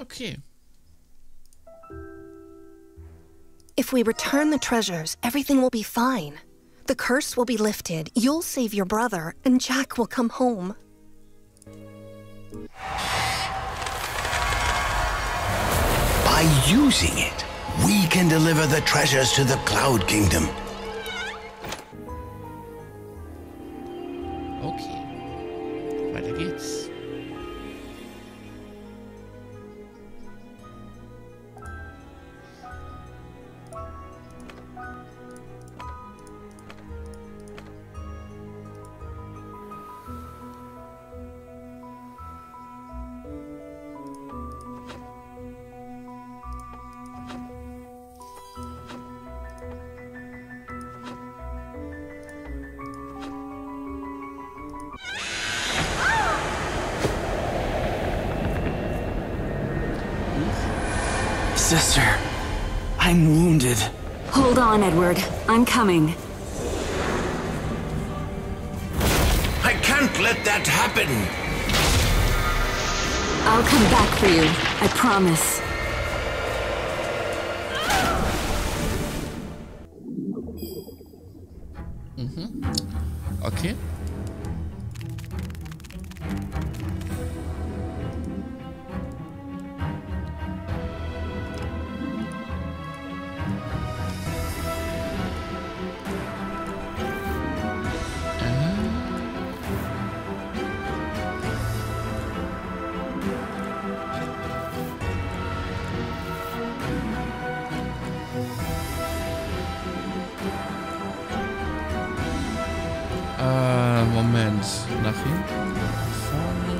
Okay. If we return the treasures, everything will be fine. The curse will be lifted, you'll save your brother, and Jack will come home. By using it, we can deliver the treasures to the Cloud Kingdom. Okay, weiter geht's. Sister, I'm wounded. Hold on, Edward. I'm coming. I can't let that happen. I'll come back for you. I promise. Mhm. Okay. Moment, nach hinten, nach vorne.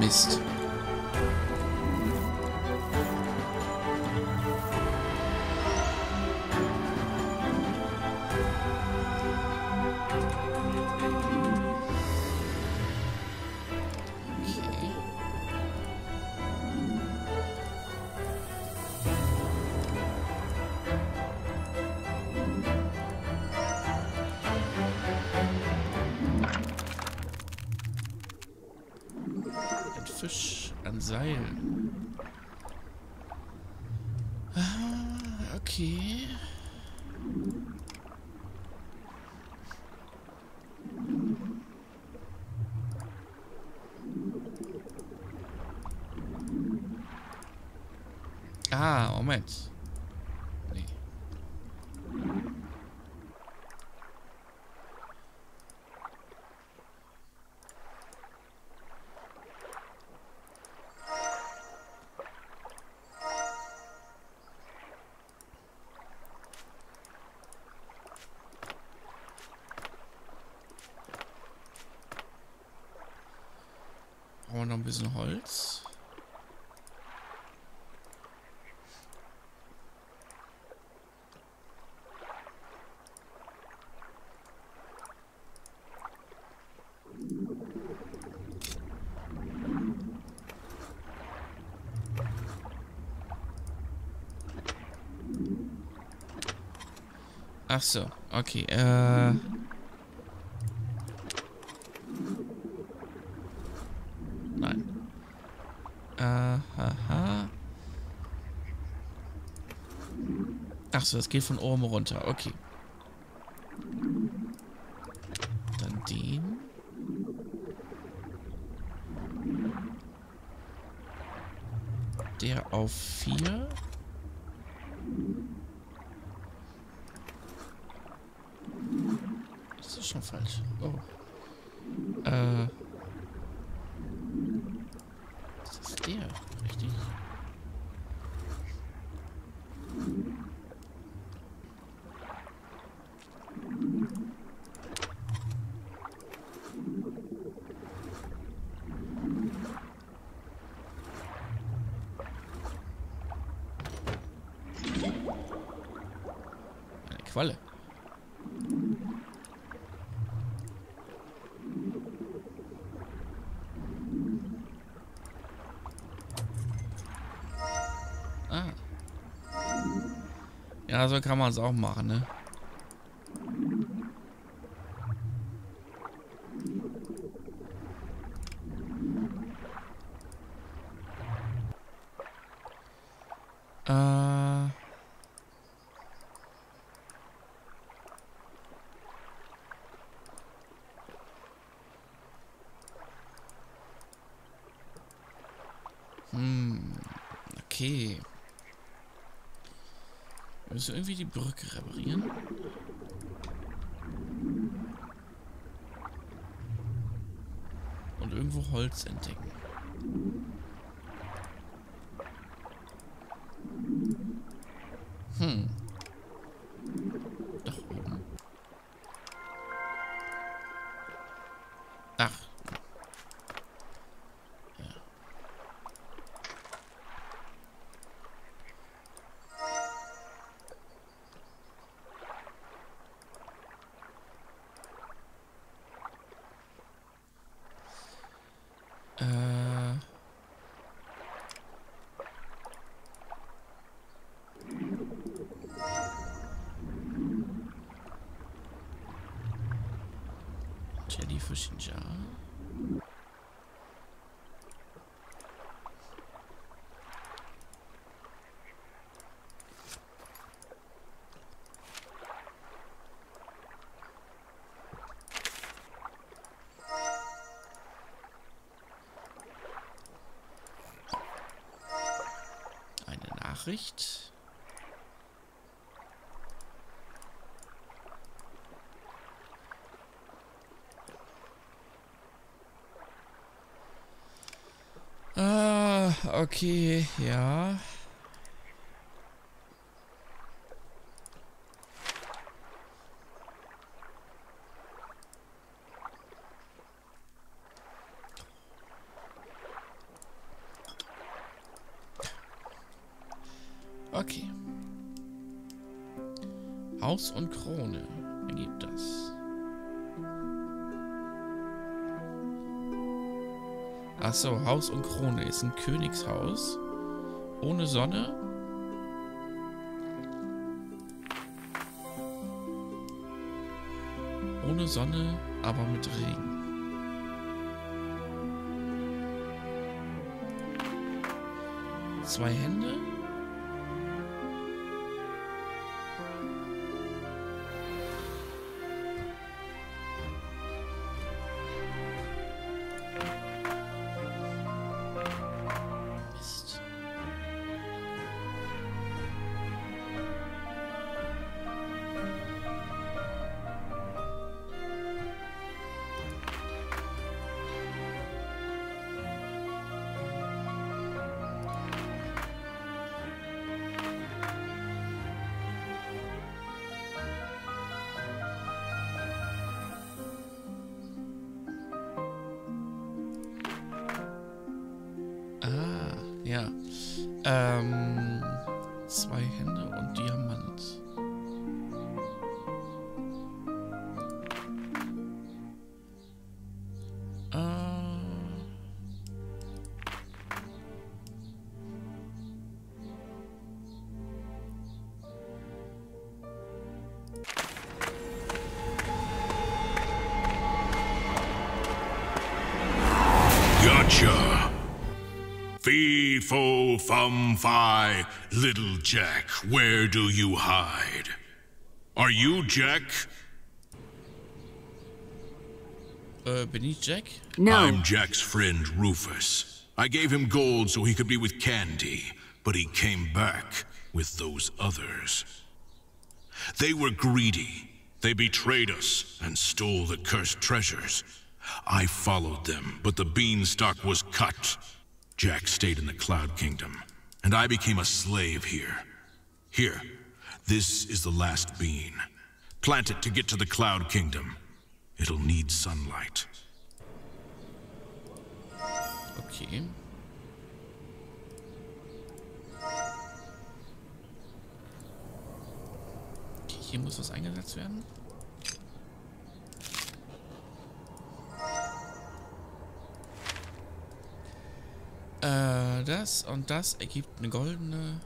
Mist. Fisch an Seil. Ah, okay. Moment. Nee. Brauchen wir noch ein bisschen Holz? Ach so, okay, äh... nein. Äh, haha. Ach so, das geht von oben runter, okay. Dann den. Der auf vier. Schon falsch. Oh. Äh. Das ist der, richtig? Eine Qualle. Ja, so kann man es auch machen, ne? Äh. Hm, okay. Müssen wir irgendwie die Brücke reparieren? Und irgendwo Holz entdecken. Hm. Nach oben. Ach. Jellyfish in Jar. Eine Nachricht. Okay, ja. Okay. Haus und Krone ergibt das. Achso, Haus und Krone ist ein Königshaus. Ohne Sonne. Ohne Sonne, aber mit Regen. Zwei Hände. ja. Ähm, zwei Hände und Diamant. Fo fum fi, little Jack, where do you hide? Are you Jack? Uh, bin ich Jack? No. I'm Jack's friend Rufus. I gave him gold so he could be with Candy, but he came back with those others. They were greedy. They betrayed us and stole the cursed treasures. I followed them, but the beanstalk was cut. Jack stayed in the Cloud Kingdom, and I became a slave here. Here, this is the last bean. Plant it to get to the Cloud Kingdom. It'll need sunlight. Okay. Okay, hier muss was eingesetzt werden. Äh, das und das ergibt eine goldene...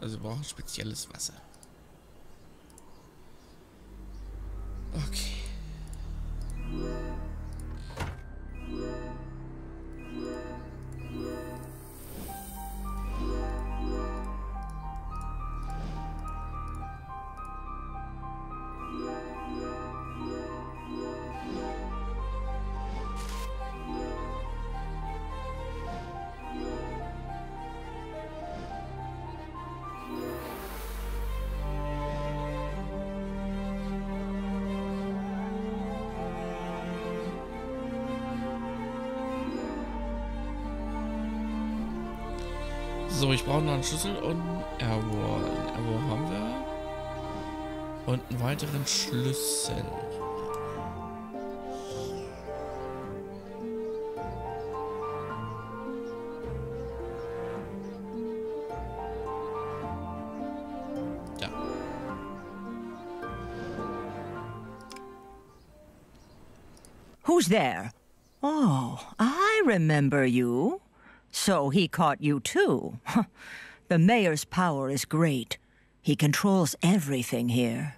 Also wir brauchen spezielles Wasser. Okay. So, ich brauche noch einen Schlüssel und Airwall. Einen Airwall haben wir. Und einen weiteren Schlüssel. Ja. Who's there? Oh, I remember you. So he caught you too. The mayor's power is great. He controls everything here.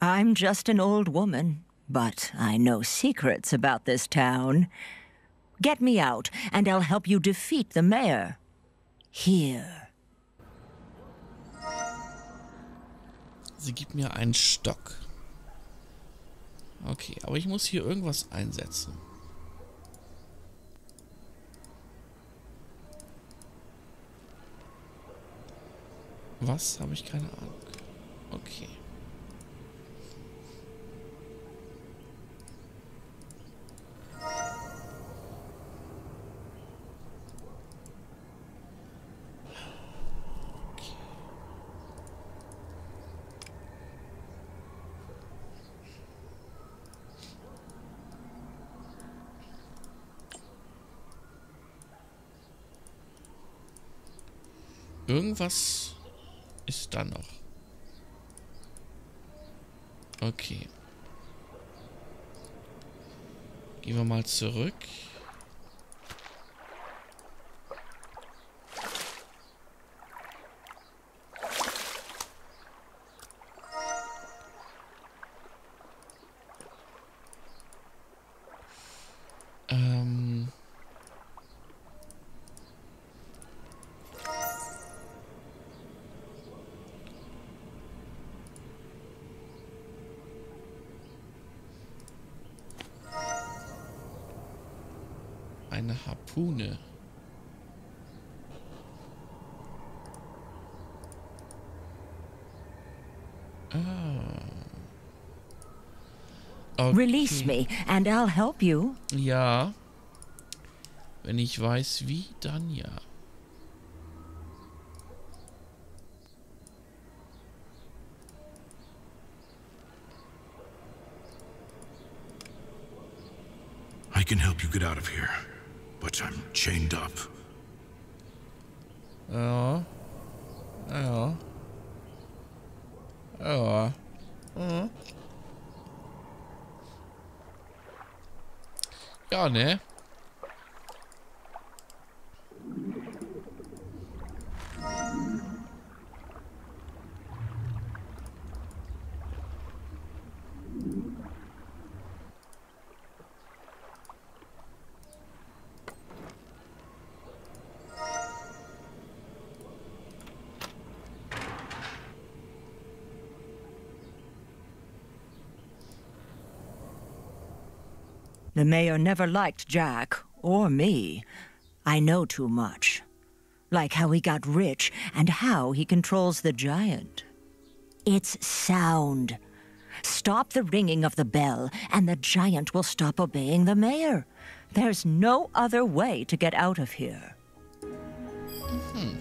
I'm just an old woman, but I know secrets about this town. Get me out, and I'll help you defeat the mayor. Here. Sie gibt mir einen Stock. Okay, aber ich muss hier irgendwas einsetzen. Was? Habe ich keine Ahnung. Okay. Okay. Irgendwas ist da noch. Okay. Gehen wir mal zurück. Ähm... Eine Harpune. Ah. Okay. Release me and I'll help you. Ja. Wenn ich weiß wie, dann ja. I can help you get out of here. But I'm chained up. Ja. Ja. Ja. Mhm. Ja, ne? The mayor never liked Jack, or me. I know too much. Like how he got rich, and how he controls the giant. It's sound. Stop the ringing of the bell, and the giant will stop obeying the mayor. There's no other way to get out of here. Mm-hmm.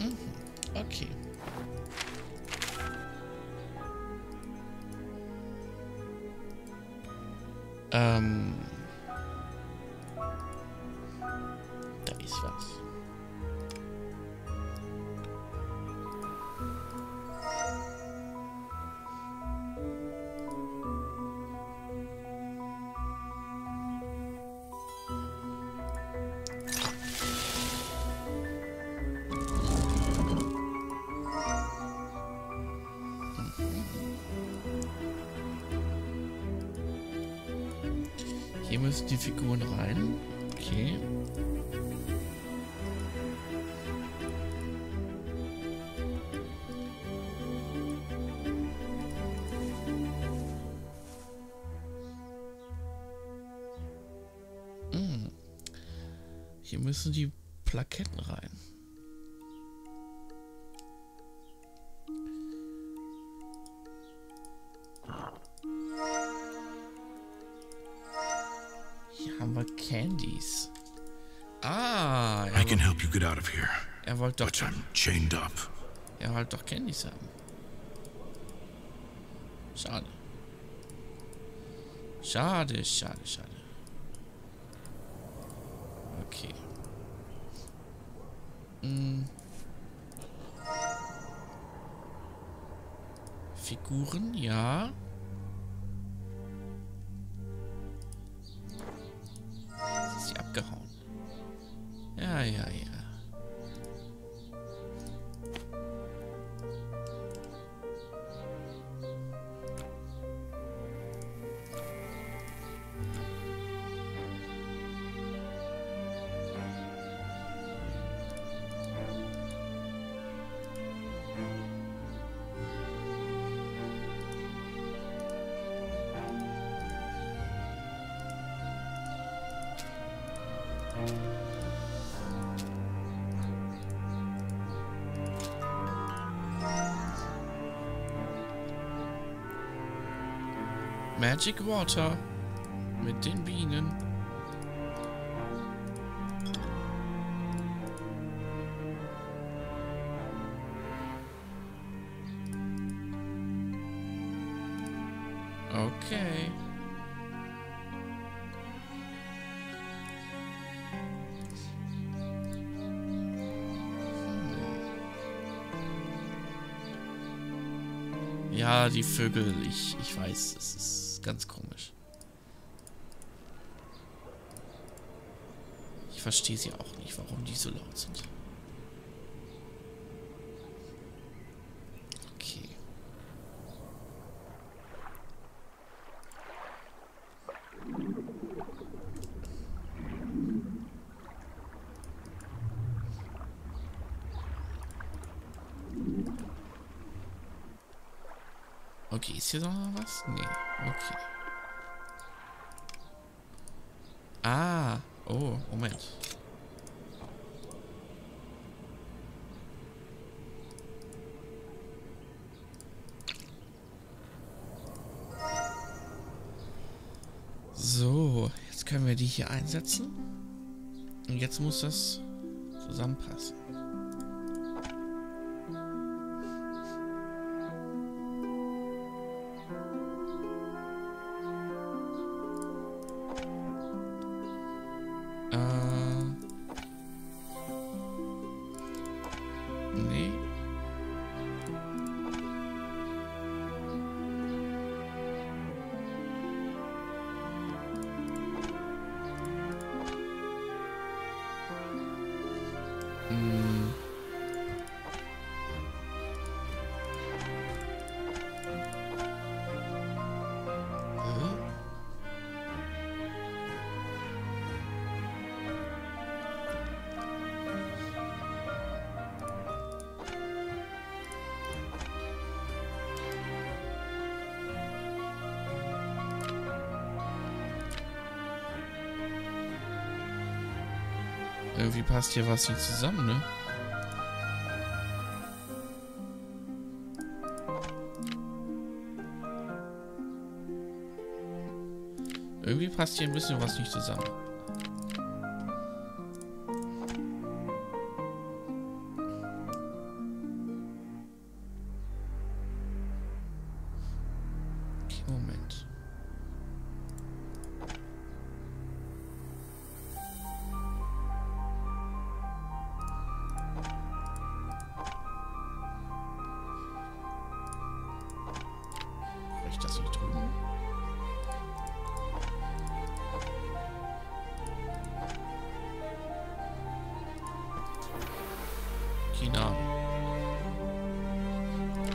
Mm-hmm. Okay. Ähm. Da ist was. Hier müssen die Figuren rein. Okay. Hm. Hier müssen die Plaketten rein. Candies. Ah, I can help you get out of here. Er wollte doch, but I'm chained up. Er wollte doch Candies haben. Schade. Schade, schade, schade. Okay. Hm. Figuren, ja. Gehauen. Ja, ja, ja. Magic Water mit den Bienen. Okay. Ja, die Vögel, ich, ich weiß, es ist ganz komisch. Ich verstehe sie auch nicht, warum die so laut sind. Okay. Okay, ist hier noch was? Nee. Okay. Ah, oh, Moment. So, jetzt können wir die hier einsetzen. Und jetzt muss das zusammenpassen. Nee. Hm. Irgendwie passt hier was nicht zusammen, ne? Irgendwie passt hier ein bisschen was nicht zusammen.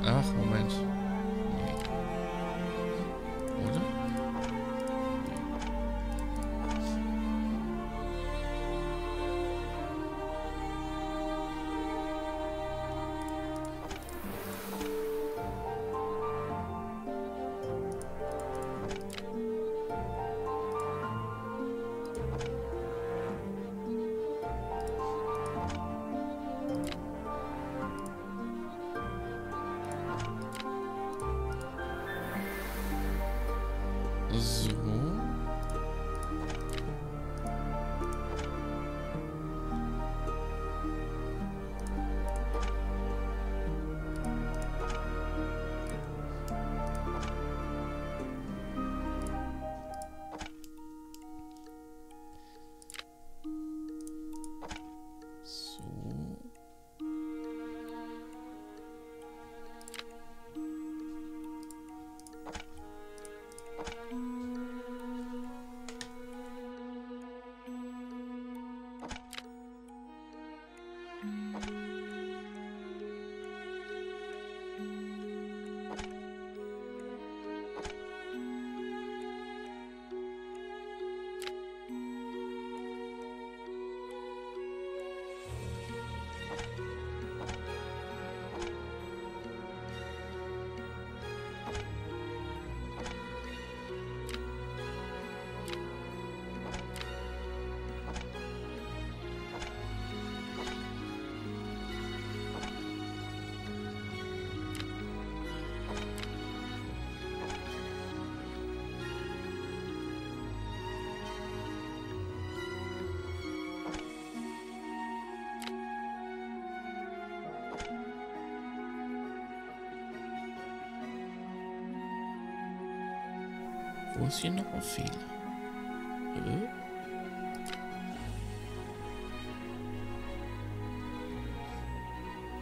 Ach, Moment. Nee. Oder? So. Wo ist hier noch ein Fehler? Äh?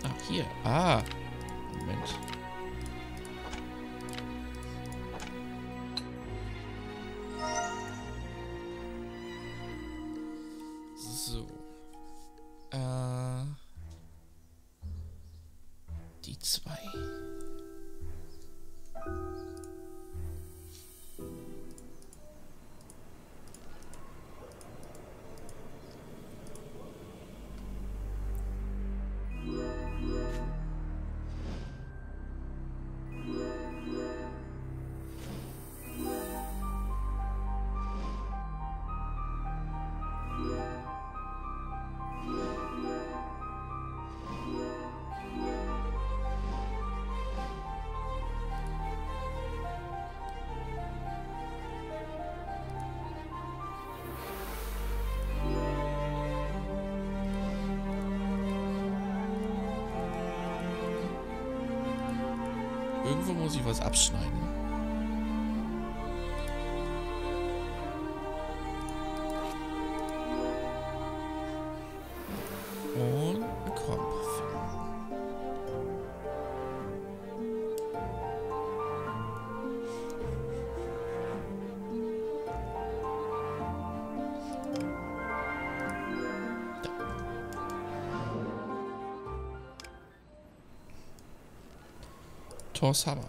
Ach, hier. Ah. Moment. So. Äh. Die zwei. Irgendwo muss ich was abschneiden. Und ein Korb finden. Thors Hammer.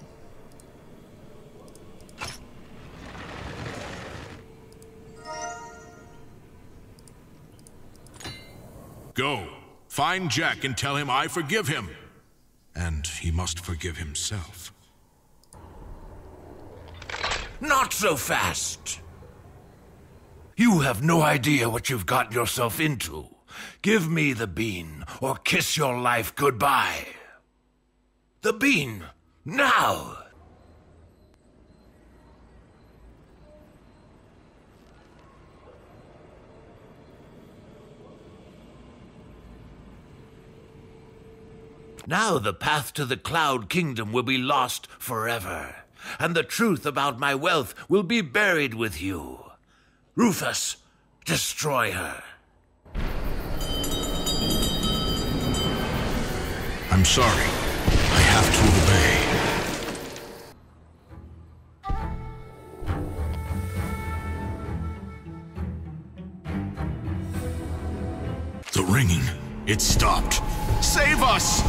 Go. Find Jack and tell him I forgive him. And he must forgive himself. Not so fast! You have no idea what you've got yourself into. Give me the bean, or kiss your life goodbye. The bean, now! Now the path to the Cloud Kingdom will be lost forever, and the truth about my wealth will be buried with you. Rufus, destroy her. I'm sorry. I have to obey. The ringing. It stopped. Save us!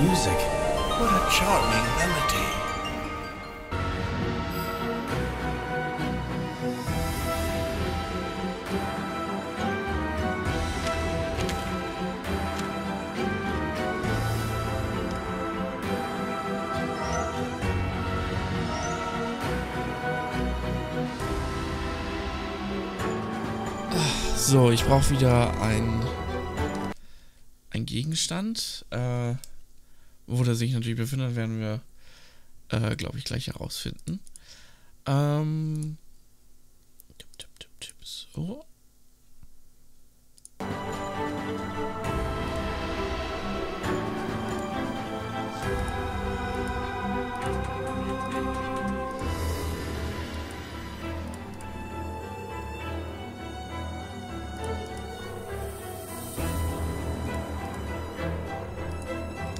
Music. What a charming melody. So, ich brauche wieder ein, ein Gegenstand. Äh... Wo der sich natürlich befindet, werden wir, äh, glaube ich, gleich herausfinden. Ähm. Tipp, tipp, tipp, tipp. So.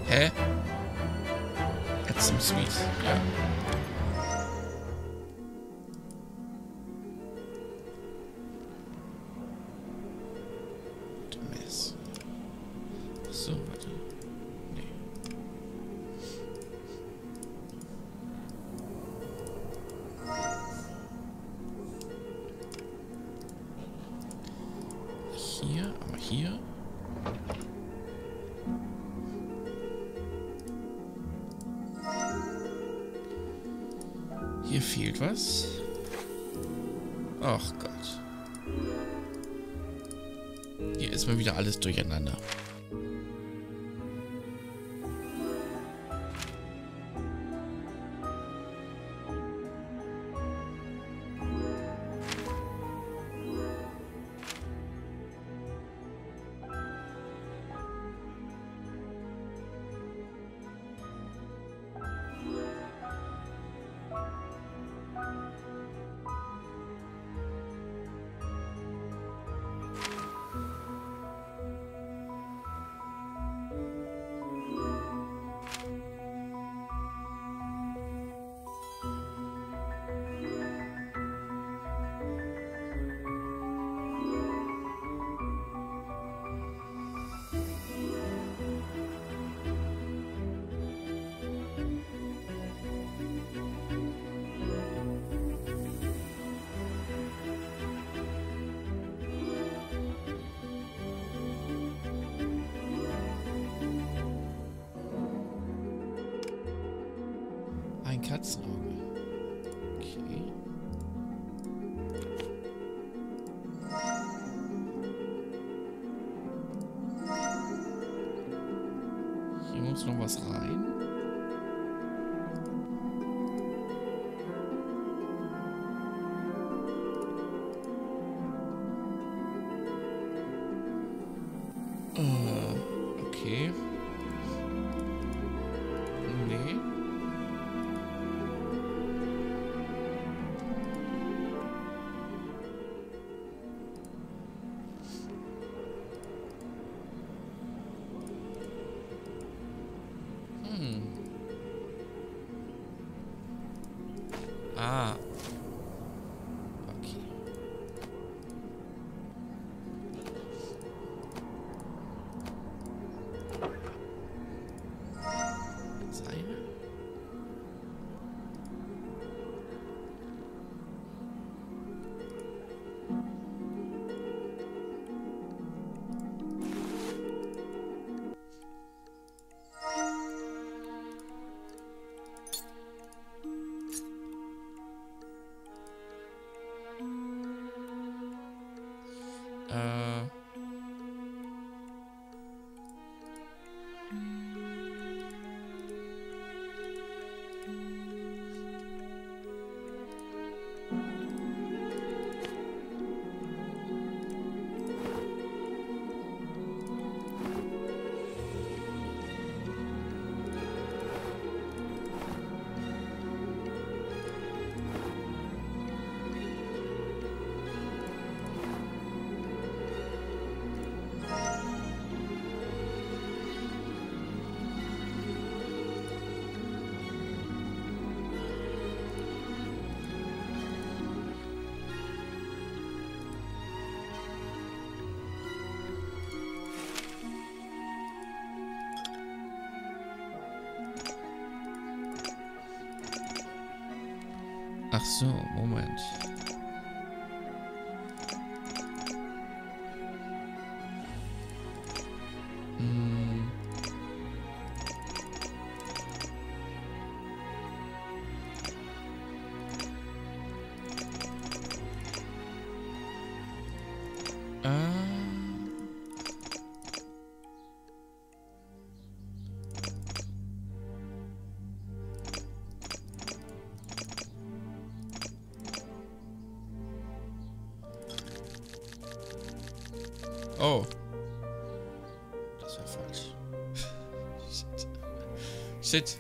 Hä? Zum Smith, ja. Mess. So, warte. Nee. Hier, aber hier. Hier fehlt was. Ach Gott. Hier ist mal wieder alles durcheinander. Katzenauge. Okay. Hier muss noch was rein. Äh, okay. Nee. Ah. Okay. Ach so, Moment. Hm. Ah. Oh. Das war falsch. Shit. Shit.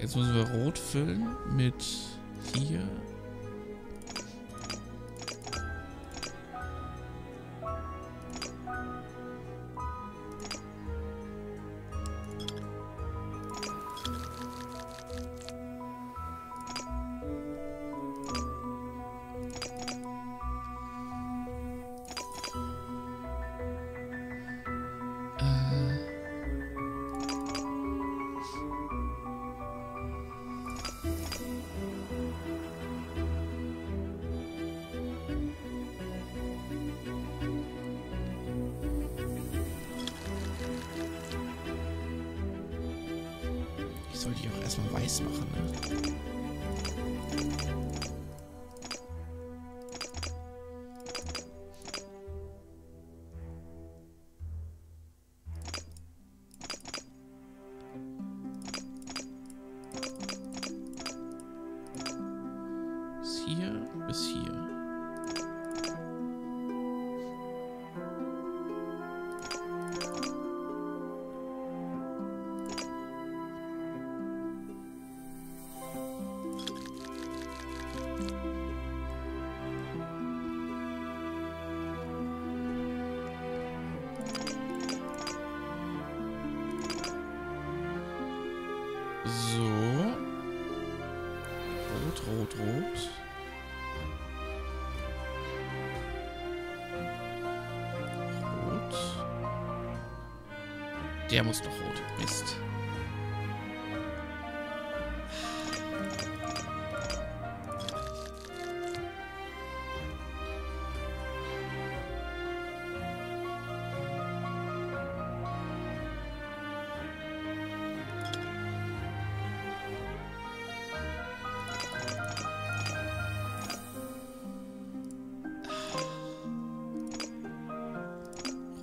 Jetzt müssen wir rot füllen mit hier. Sollte ich auch erstmal weiß machen, ne? Bis hier, bis hier. So. Rot, rot, rot. Rot. Der muss doch rot. Mist.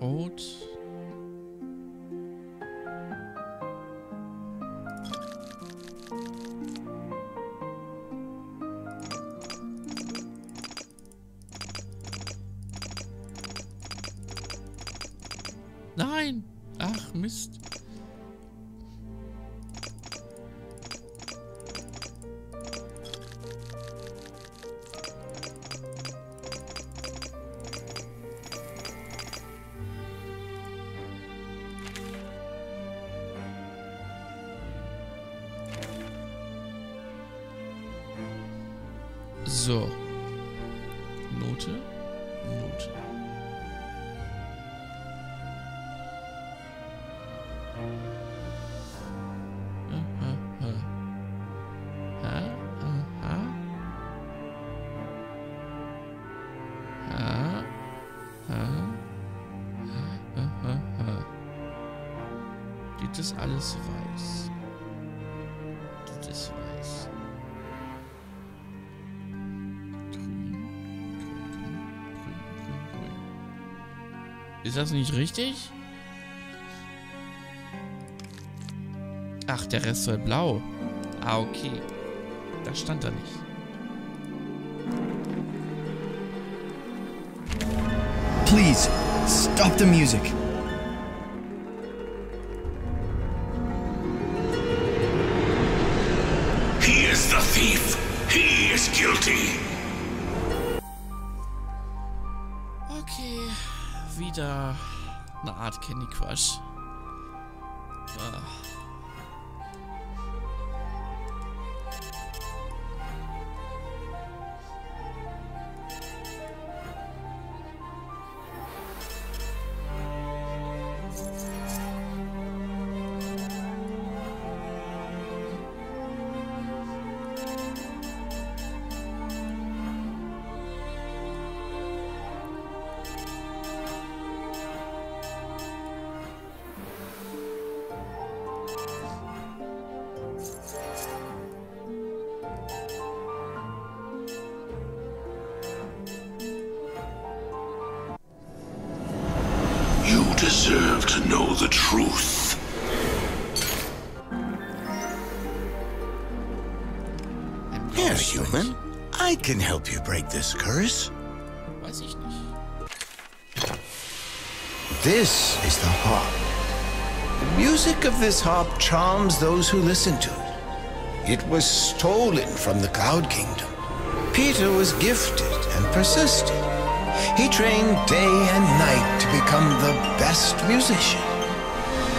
Rot. Nein! Ach, Mist. So. Note. Note. Das alles weiß. Das ist weiß. Grün, grün, grün, grün, grün. Ist das nicht richtig? Ach, der Rest soll blau. Ah, okay. Das stand da nicht. Please, stop the music. Okay, wieder eine Art Candy Crush. Ah. Deserve to know the truth. Here, human. I can help you break this curse. Weiß ich nicht. This is the harp. The music of this harp charms those who listen to it. It was stolen from the Cloud Kingdom. Peter was gifted and persisted. He trained day and night to become the best musician.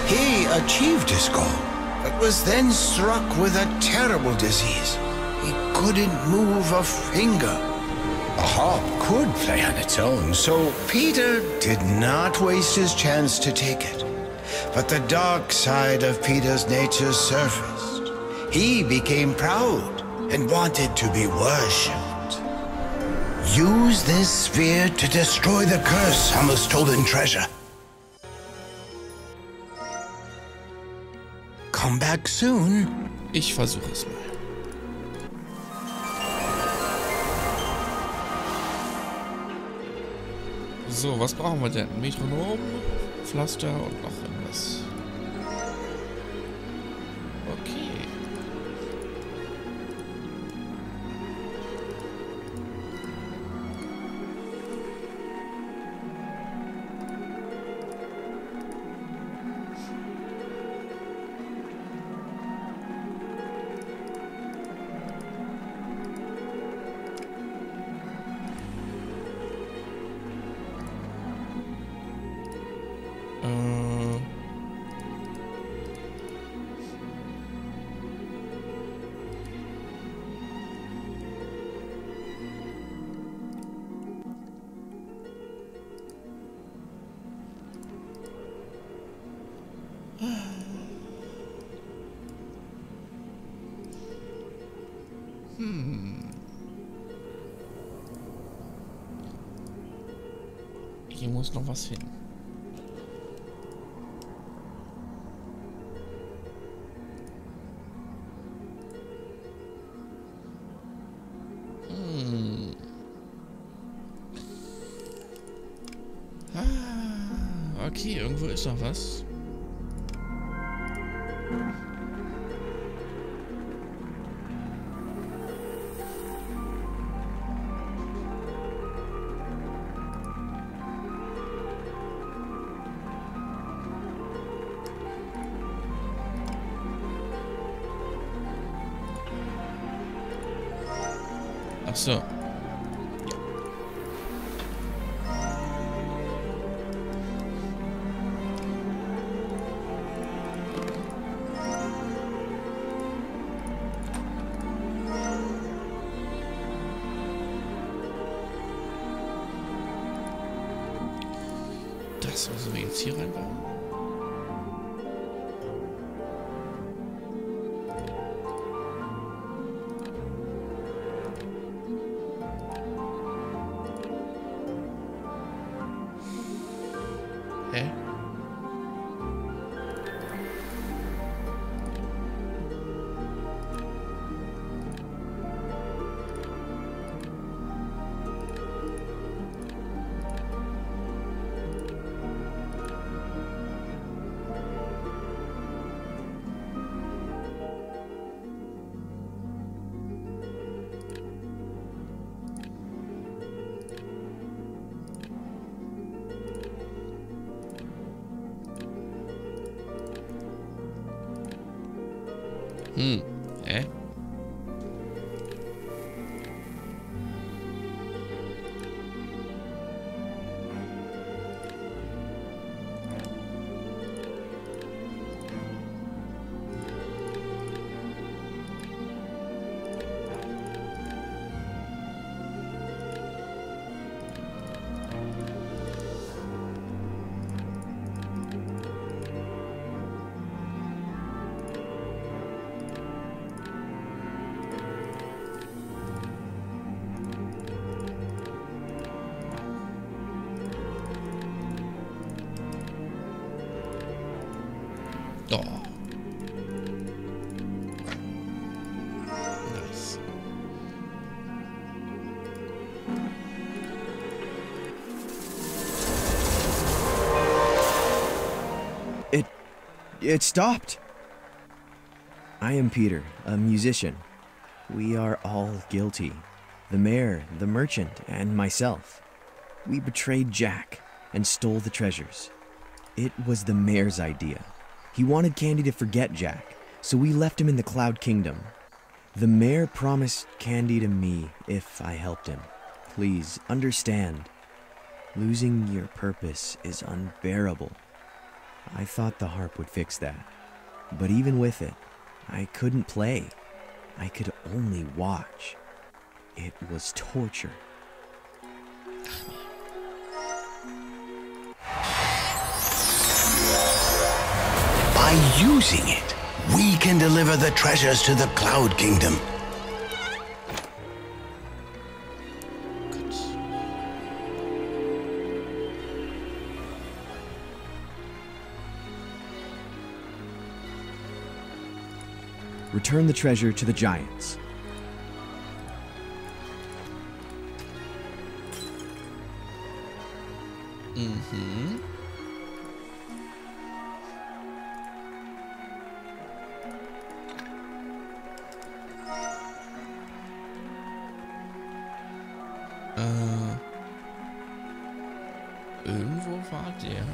He achieved his goal, but was then struck with a terrible disease. He couldn't move a finger. A harp could play on its own, so Peter did not waste his chance to take it. But the dark side of Peter's nature surfaced. He became proud and wanted to be worshipped. Use this sphere to destroy the curse on the stolen treasure. Come back soon. Ich versuche es mal. So, was brauchen wir denn? Metronom, Pflaster und noch irgendwas. Okay. Hm. Hier muss noch was hin. Hm. Ah, okay, irgendwo ist noch was. So. Ja. Was müssen wir jetzt hier reinbauen? Hä? Hm, hä? Äh? Oh. Nice. It... it stopped. I am Peter, a musician. We are all guilty. The mayor, the merchant, and myself. We betrayed Jack and stole the treasures. It was the mayor's idea. He wanted Candy to forget Jack, so we left him in the Cloud Kingdom. The mayor promised Candy to me if I helped him. Please, understand. Losing your purpose is unbearable. I thought the harp would fix that. But even with it, I couldn't play. I could only watch. It was torture. By using it, we can deliver the treasures to the Cloud Kingdom. Return the treasure to the giants. Mm-hmm. Irgendwo war der.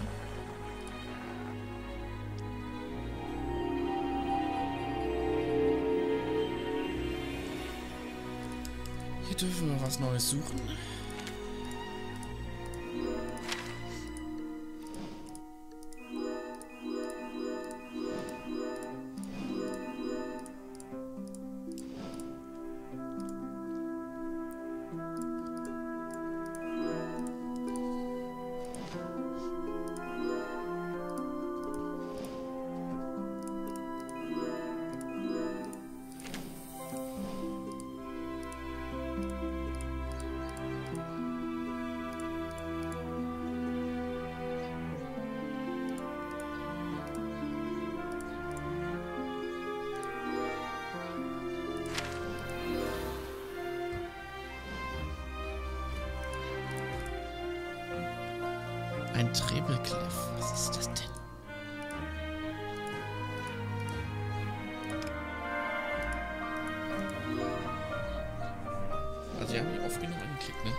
Hier dürfen wir was Neues suchen. Ein Trebelkliff. Was ist das denn? Also, wir haben hier oft genug angeklickt, ne?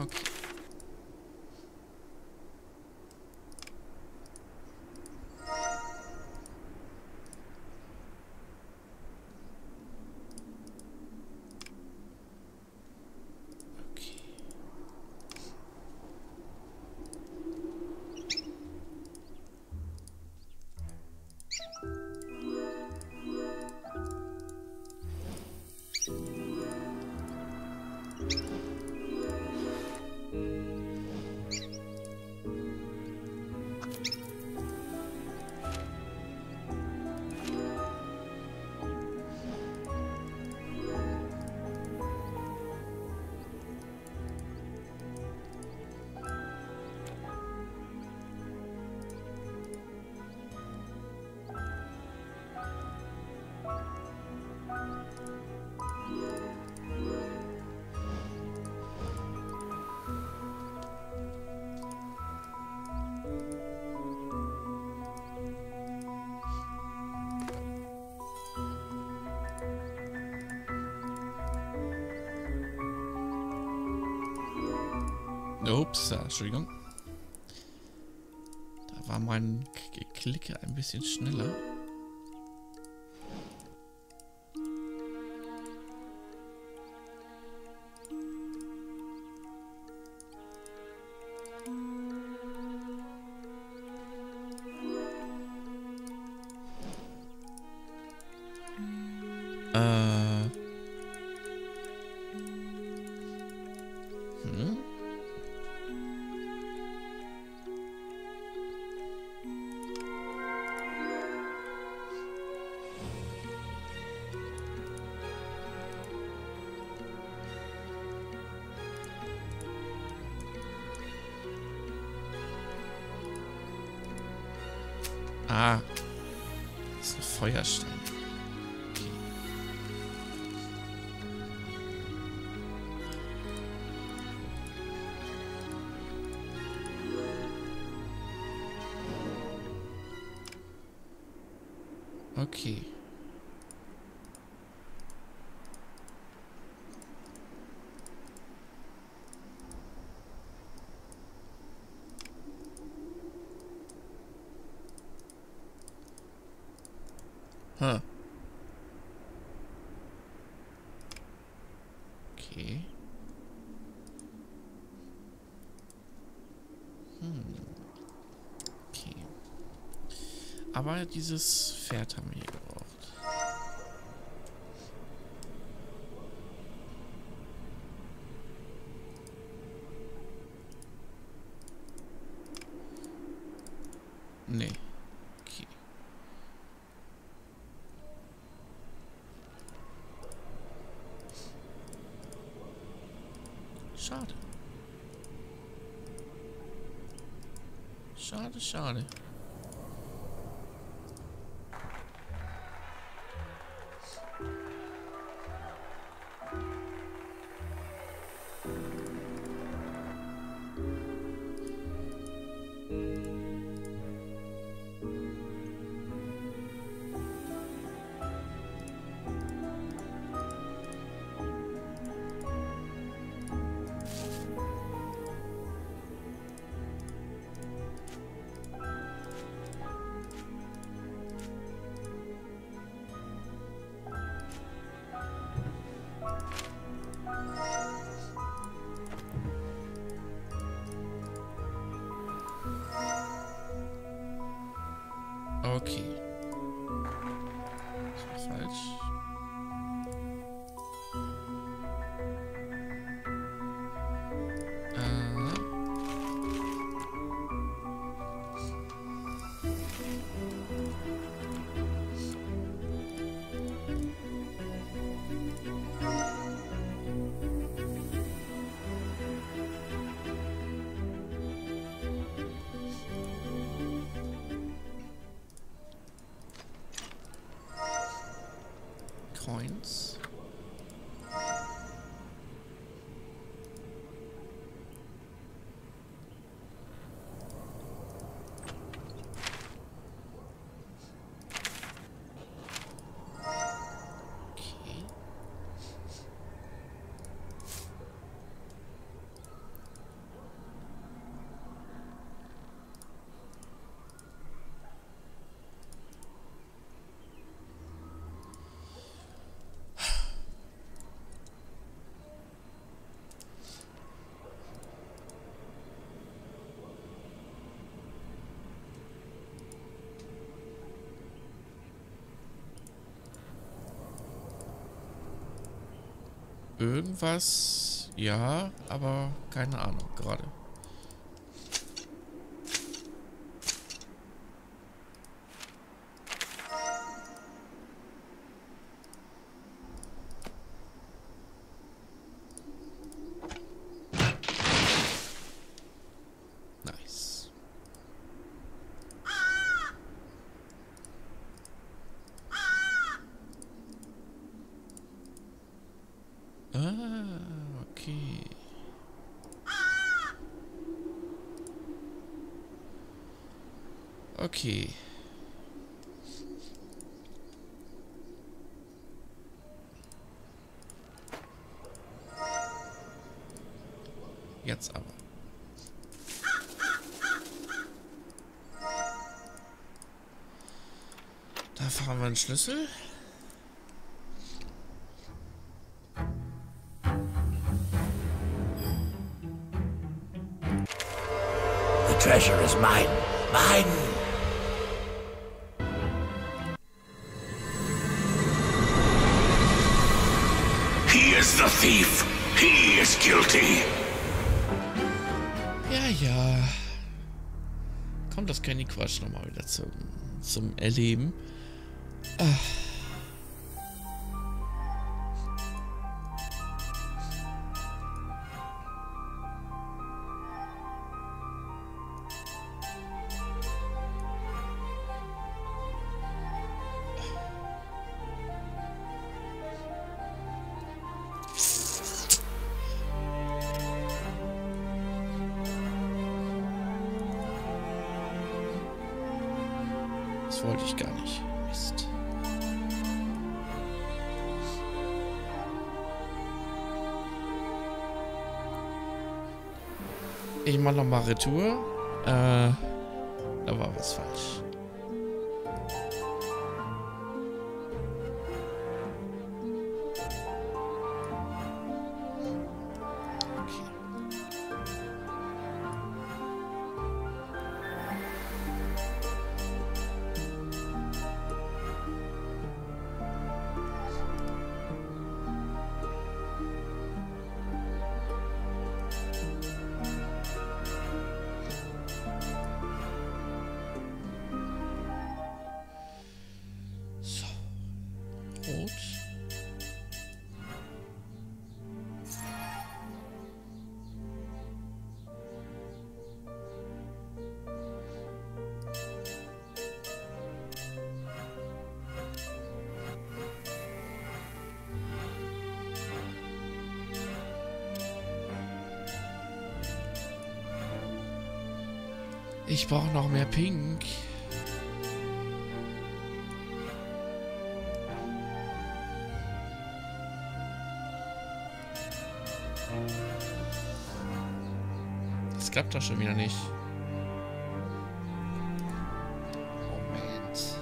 Okay. Ups, Entschuldigung. Da war mein Geklicke ein bisschen schneller. Ah, das ist ein Feuerstein. Okay. Okay. Huh. Okay. Hm. Okay. Aber dieses Pferd haben wir hier gebraucht. Nee. Schade. Schade, schade. Okay. Das war falsch. Äh. Coins. Okay. Irgendwas, ja, aber keine Ahnung gerade. Okay. Jetzt aber. Da fahren wir einen Schlüssel. The treasure is mine. Mine. The thief. He is guilty. Ja, ja. Komm, das kann die Quatsch nochmal wieder zum, zum Erleben. Ach. Wollte ich gar nicht. Mist. Ich mache nochmal Retour. Äh, da war was falsch. Ich brauche noch mehr Pink. Das klappt doch schon wieder nicht. Moment.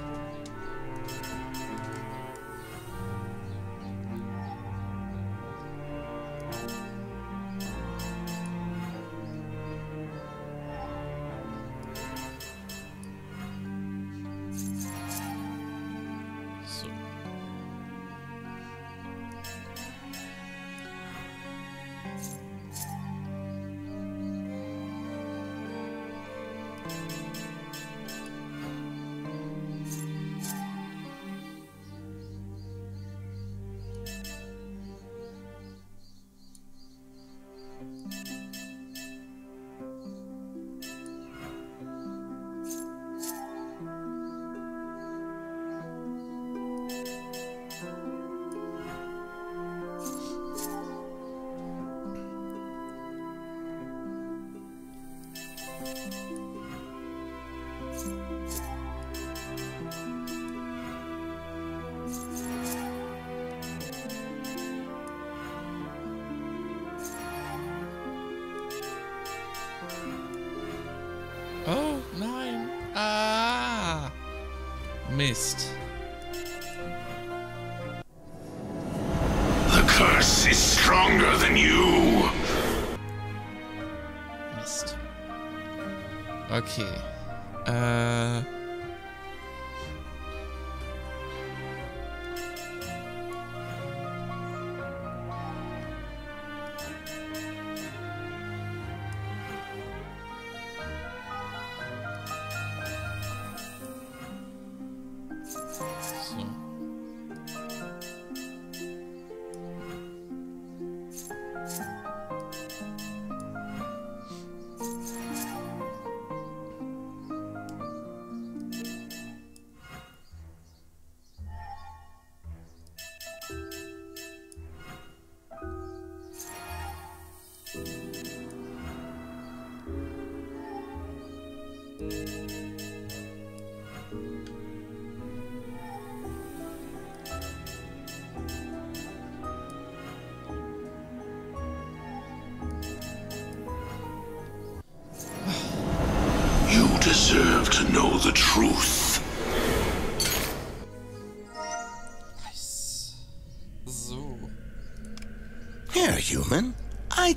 Mist. The curse is stronger than you. Mist. Okay. Äh.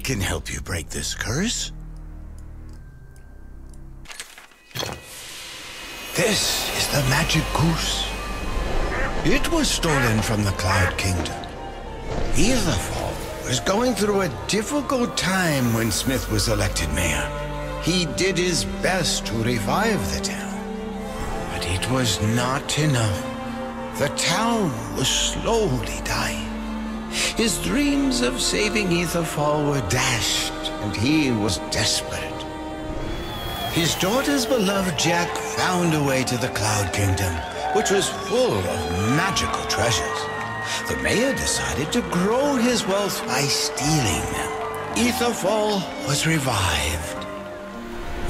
Can help you break this curse. This is the magic goose. It was stolen from the Cloud Kingdom. Etherfall was going through a difficult time when Smith was elected mayor. He did his best to revive the town, but it was not enough. The town was slowly dying. His dreams of saving Etherfall were dashed, and he was desperate. His daughter's beloved Jack found a way to the Cloud Kingdom, which was full of magical treasures. The mayor decided to grow his wealth by stealing them. Etherfall was revived.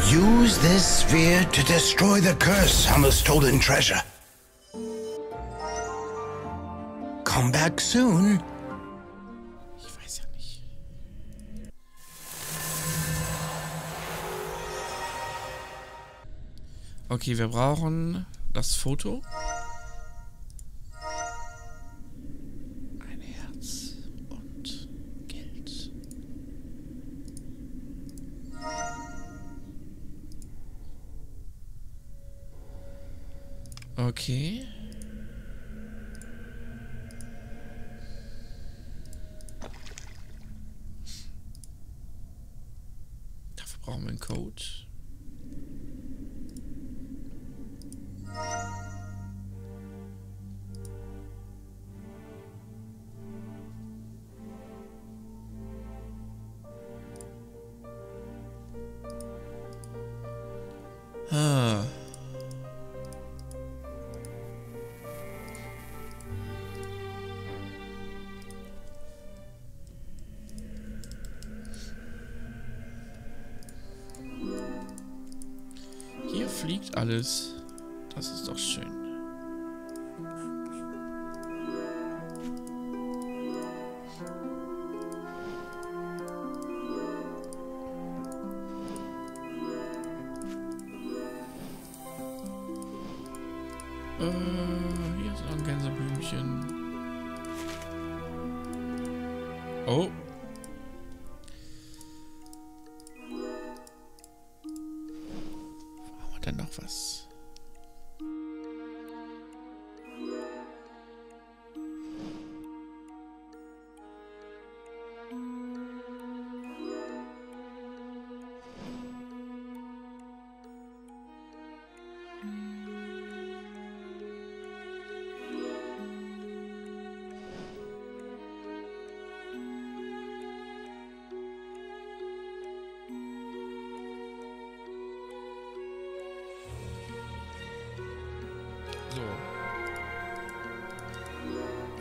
Use this sphere to destroy the curse on the stolen treasure. Come back soon. Okay, wir brauchen das Foto. Ein Herz und Geld. Okay. Dafür brauchen wir einen Code. Ah. Hier fliegt alles. Das ist doch schön.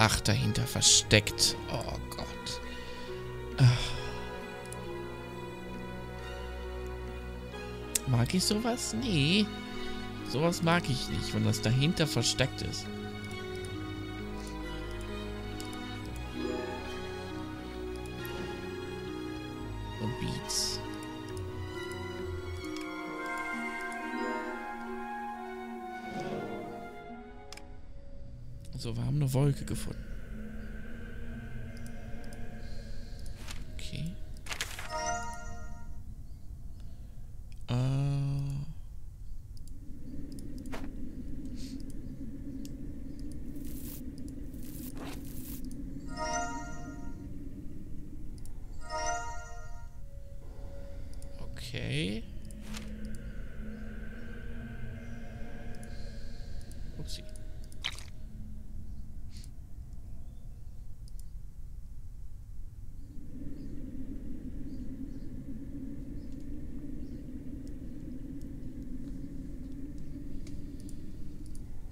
Ach, dahinter versteckt. Oh Gott. Ach. Mag ich sowas? Nee. Sowas mag ich nicht, wenn das dahinter versteckt ist. Und Beats. So, wir haben eine Wolke gefunden. Okay. Äh. Okay. Upsi.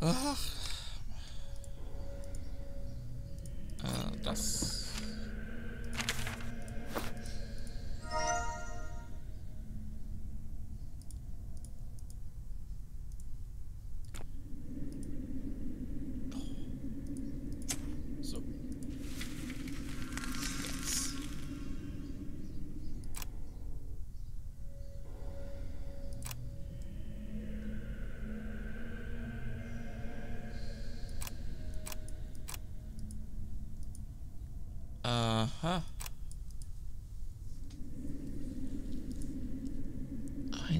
Ach. Ah, das.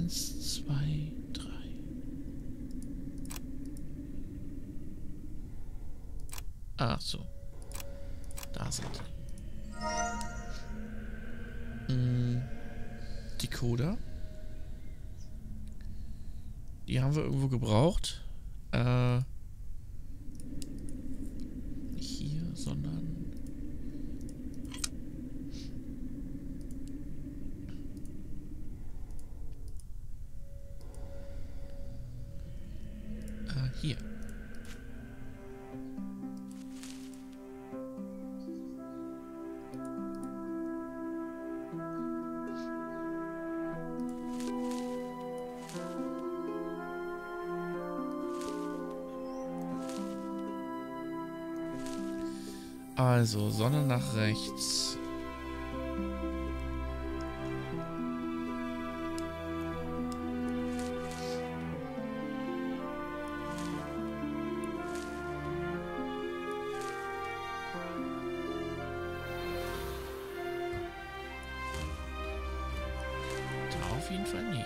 Eins, zwei, drei. Ach so. Da sind die. Hm, Decoder. Die haben wir irgendwo gebraucht. Äh. Nicht hier, sondern. Hier. Also, Sonne nach rechts. Auf jeden Fall nicht.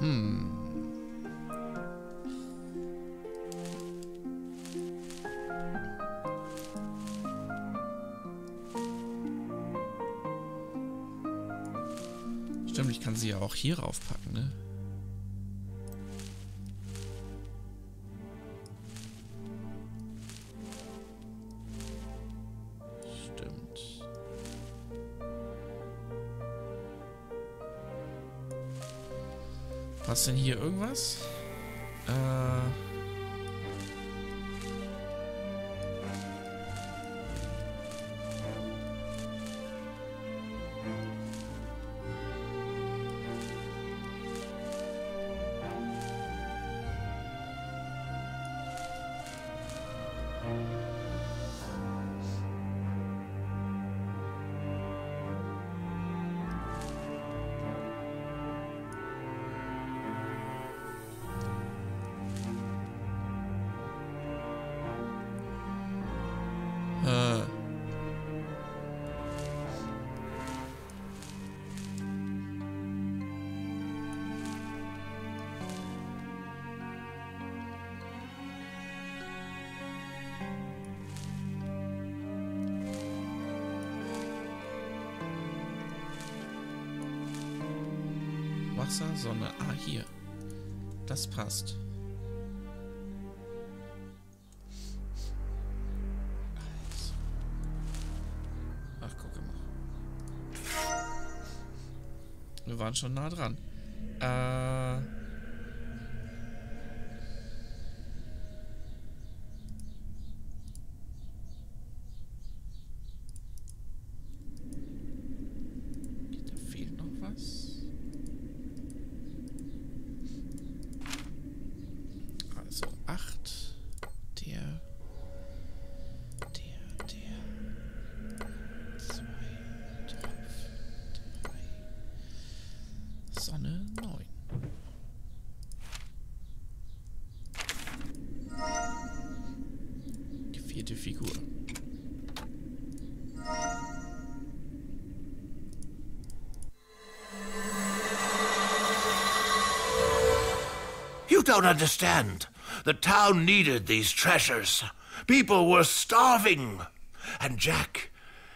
Hmm. Stimmt, ich kann sie ja auch hier raufpacken, ne? Was denn hier irgendwas? Äh. Wasser, Sonne. Ah, hier. Das passt. Also. Ach, guck mal. Wir waren schon nah dran. Äh. Da fehlt noch was. acht. Der. Der, der. zwei, drei. Sonne neun. Die vierte Figur. You don't understand. The town needed these treasures. People were starving. And Jack,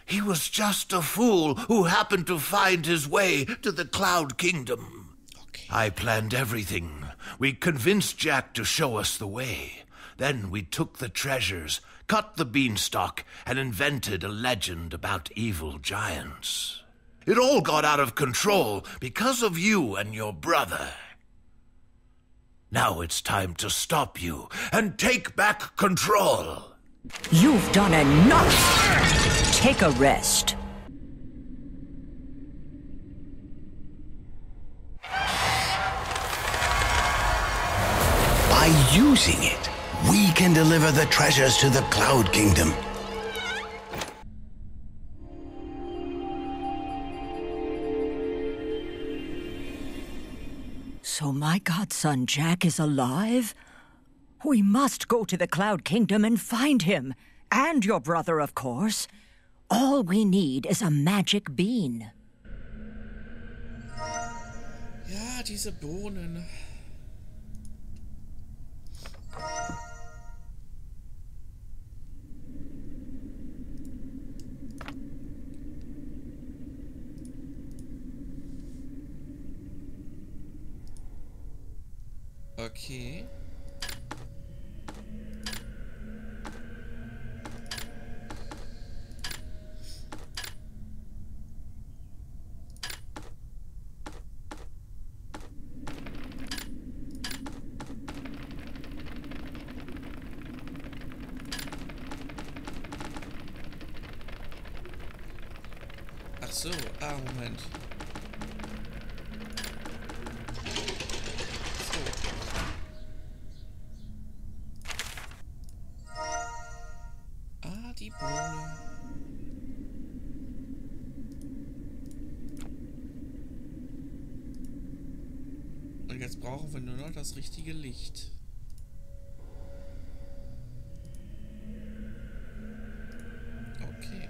he was just a fool who happened to find his way to the Cloud Kingdom. Okay. I planned everything. We convinced Jack to show us the way. Then we took the treasures, cut the beanstalk, and invented a legend about evil giants. It all got out of control because of you and your brother. Now it's time to stop you and take back control. You've done enough. Take a rest. By using it, we can deliver the treasures to the Cloud Kingdom. So my godson Jack is alive? We must go to the Cloud Kingdom and find him. And your brother, of course. All we need is a magic bean. Ja, diese Bohnen. Okay. Ach so, ah, Moment. Und jetzt brauchen wir nur noch das richtige Licht. Okay.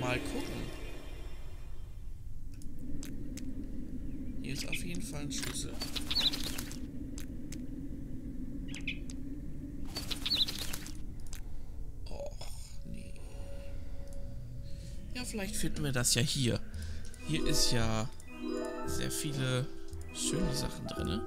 Mal gucken. Hier ist auf jeden Fall ein Schlüssel. Vielleicht finden wir das ja hier. Hier ist ja sehr viele schöne Sachen drin.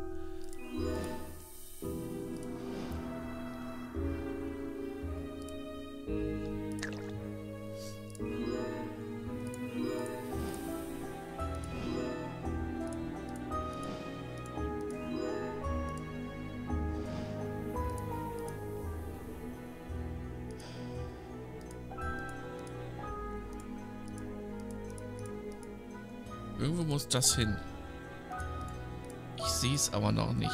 Irgendwo muss das hin. Ich sehe es aber noch nicht.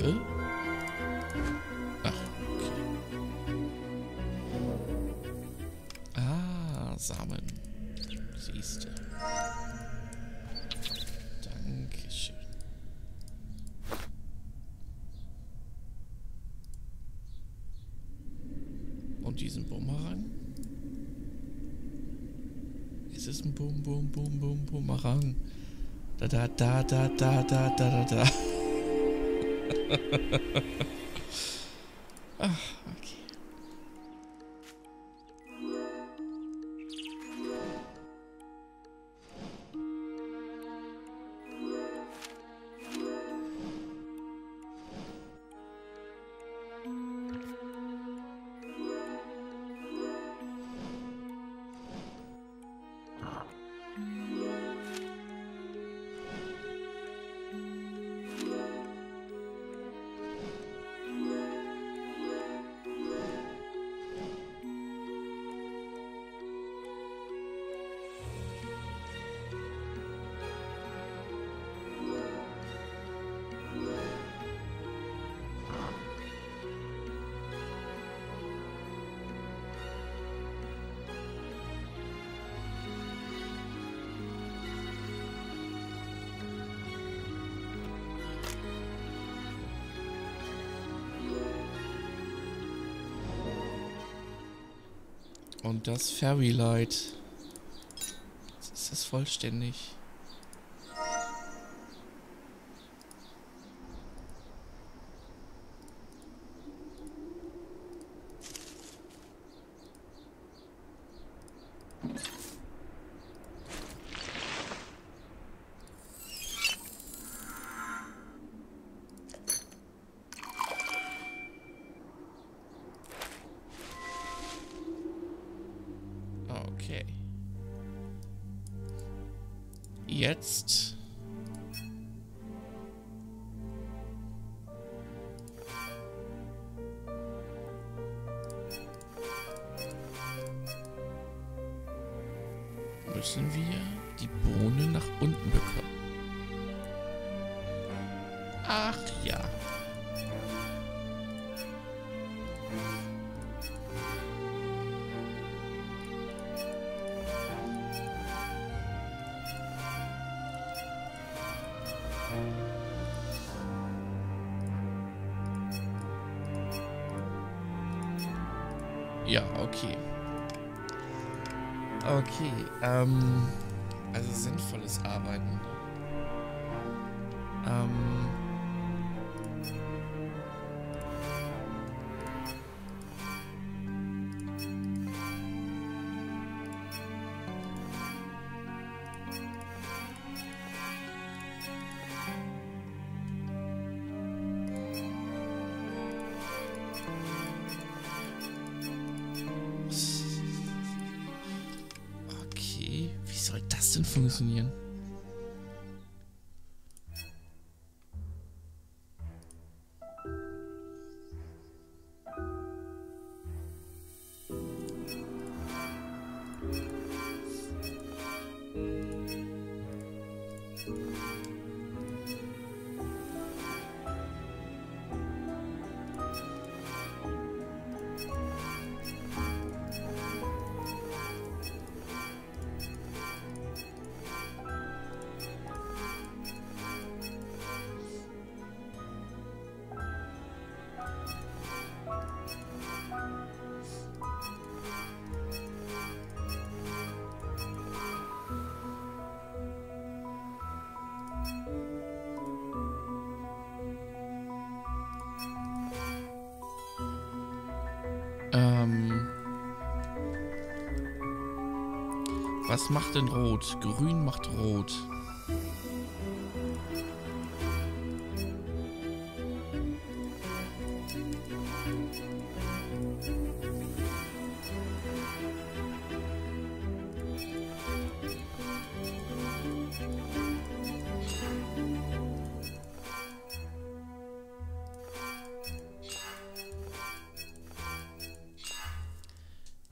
Hm? Samen. Siehst du. Dankeschön. Und diesen Bumerang? Ist es ein Bum, Bum, Bum, Bum, Bumerang? Da, da, da, da, da, da, da, da. Ach, okay. Und das Fairy Light. Jetzt ist das vollständig. jetzt. Müssen wir die Bohne nach unten bekommen. Ach ja. Ja, okay. Okay, ähm, also sinnvolles Arbeiten. Ähm. Funktionieren. Was macht denn rot? Grün macht rot.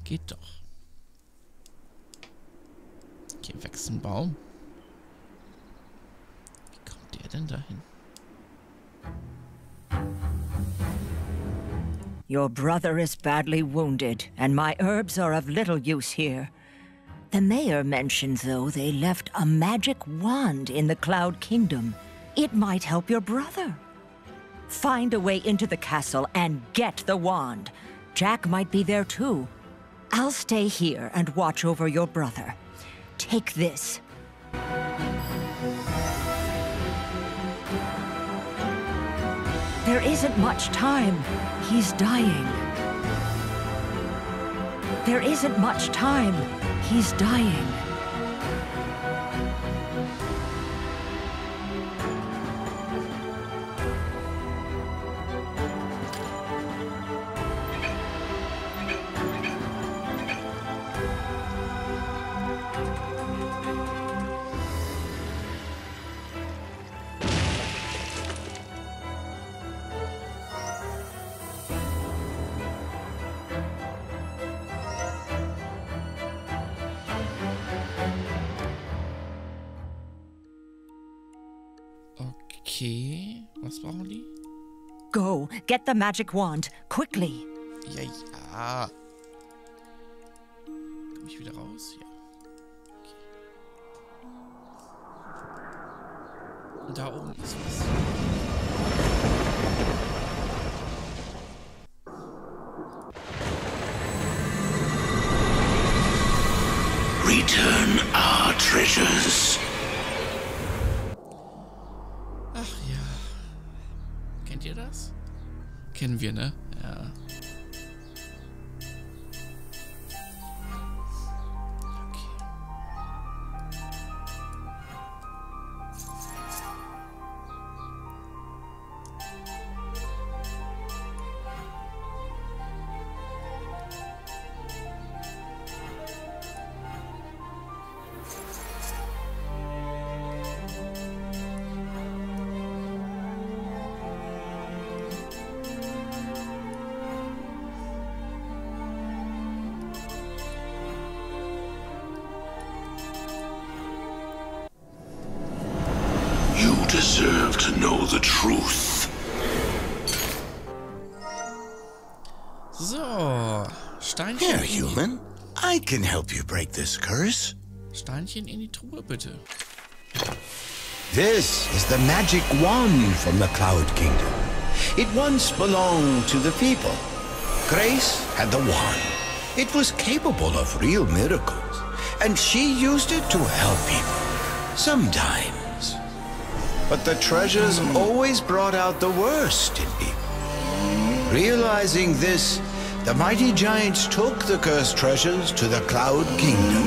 Geht doch. Hier wächst ein Baum. Wie kommt der denn dahin? Your brother is badly wounded, and my herbs are of little use here. The mayor mentioned, though, they left a magic wand in the Cloud Kingdom. It might help your brother. Find a way into the castle and get the wand. Jack might be there too. I'll stay here and watch over your brother. Take this. There isn't much time. He's dying. There isn't much time. He's dying. Okay, was brauchen die? Go, get the magic wand, quickly. Ja, ja. Komm ich wieder raus? Ja. Okay. Und da oben ist was. Return our treasures. Kennen wir, ne? Ja. Okay. deserve to know the truth. So, Steinchen. Here, human. I can help you break this curse. Steinchen in die Truhe, bitte. This is the magic wand from the Cloud Kingdom. It once belonged to the people. Grace had the wand. It was capable of real miracles, and she used it to help people. Sometimes. But the treasures always brought out the worst in people. Realizing this, the mighty giants took the cursed treasures to the Cloud Kingdom.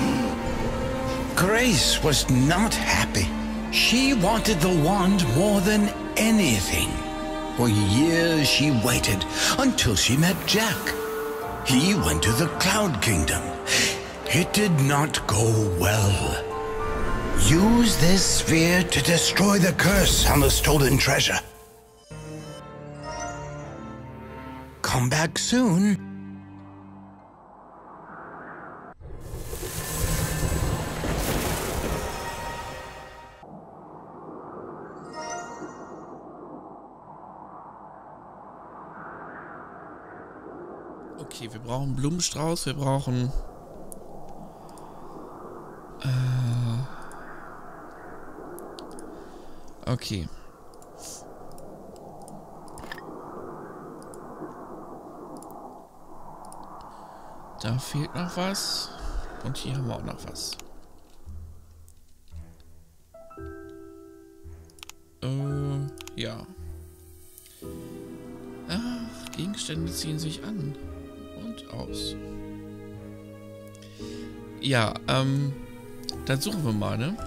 Grace was not happy. She wanted the wand more than anything. For years she waited until she met Jack. He went to the Cloud Kingdom. It did not go well. Use this sphere to destroy the curse on the stolen treasure. Come back soon. Okay, wir brauchen Blumenstrauß, wir brauchen äh okay. Da fehlt noch was und hier haben wir auch noch was. Äh, ja. Ach, Gegenstände ziehen sich an. Aus. Ja, ähm, dann suchen wir mal, ne?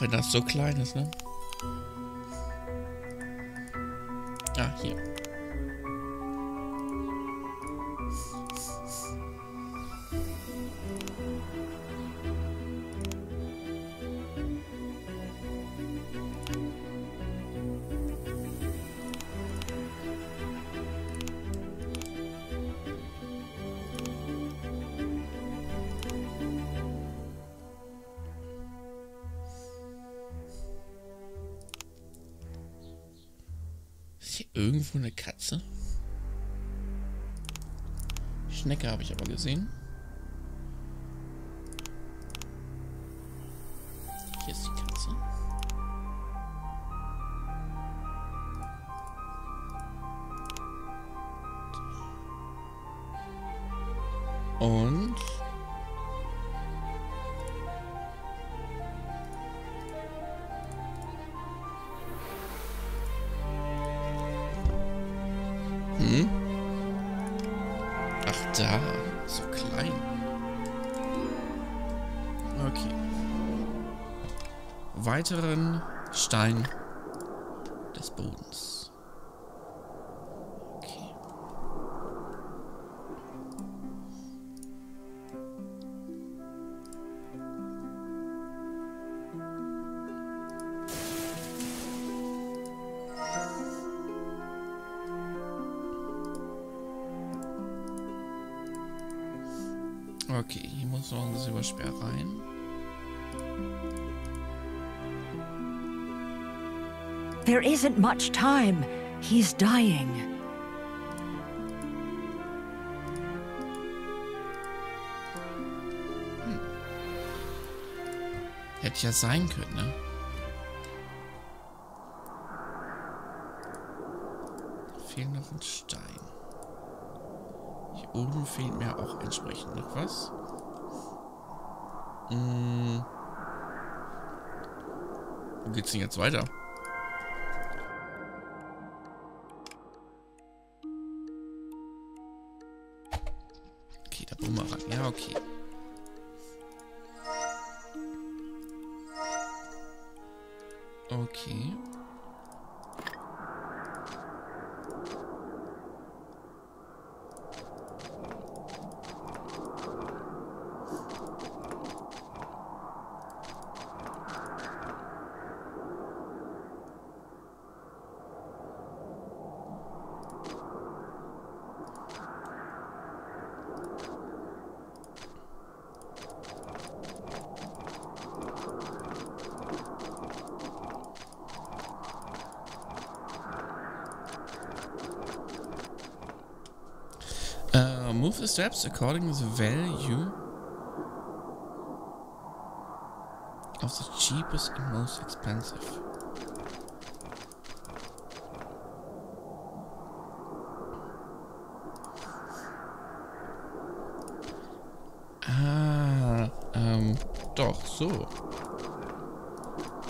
Wenn das so klein ist, ne? Ah, hier. Irgendwo eine Katze. Schnecke habe ich aber gesehen. Hier ist die Katze. Und da, so klein. Okay. Weiteren Stein des Bodens. Okay. Okay, hier muss noch ein Silberspeer rein. There isn't much time. He's dying. Hm. Hätte ja sein können, ne? Da fehlt noch ein Stein. Hier oben fehlt mir auch entsprechend noch was. Hm. Wo geht's denn jetzt weiter? Okay, da brauchen wir rein. Ja, okay. Okay. Move the steps according to the value of the cheapest and most expensive. Ah, ähm, doch, so.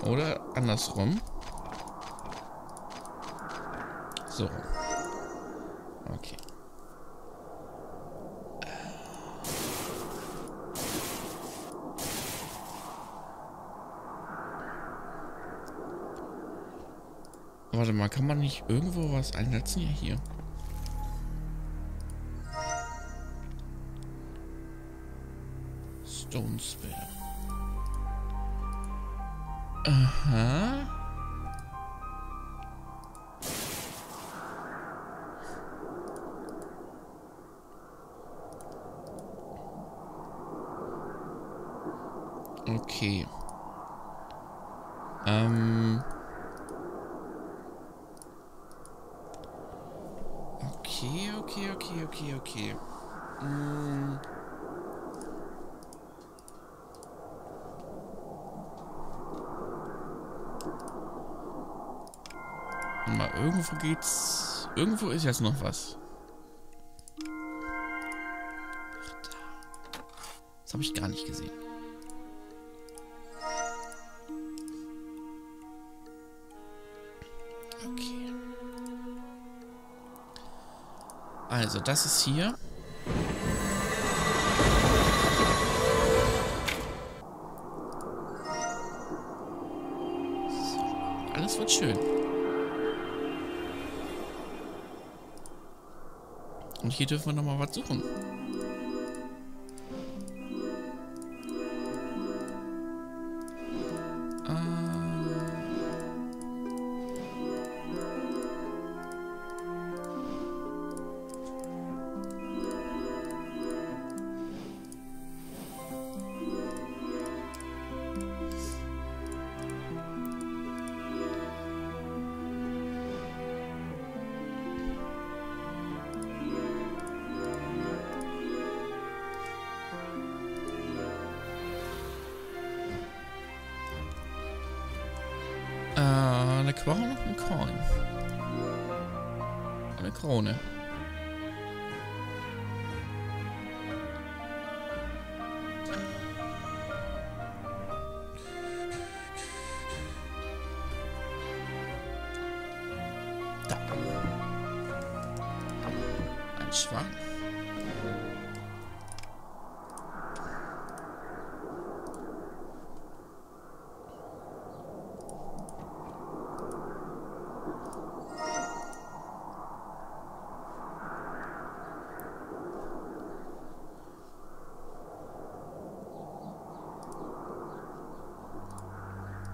Oder andersrum. So. Okay. Warte mal, kann man nicht irgendwo was einsetzen? Ja, hier. Stone Spear. Aha. Okay. Ähm... Okay, okay, okay, okay, okay. Mm. Mal, irgendwo geht's... Irgendwo ist jetzt noch was. Das habe ich gar nicht gesehen. Also, das ist hier. So, alles wird schön. Und hier dürfen wir nochmal was suchen. Eine Krone und ein Korn. Eine Krone. Da. Ein Schwan.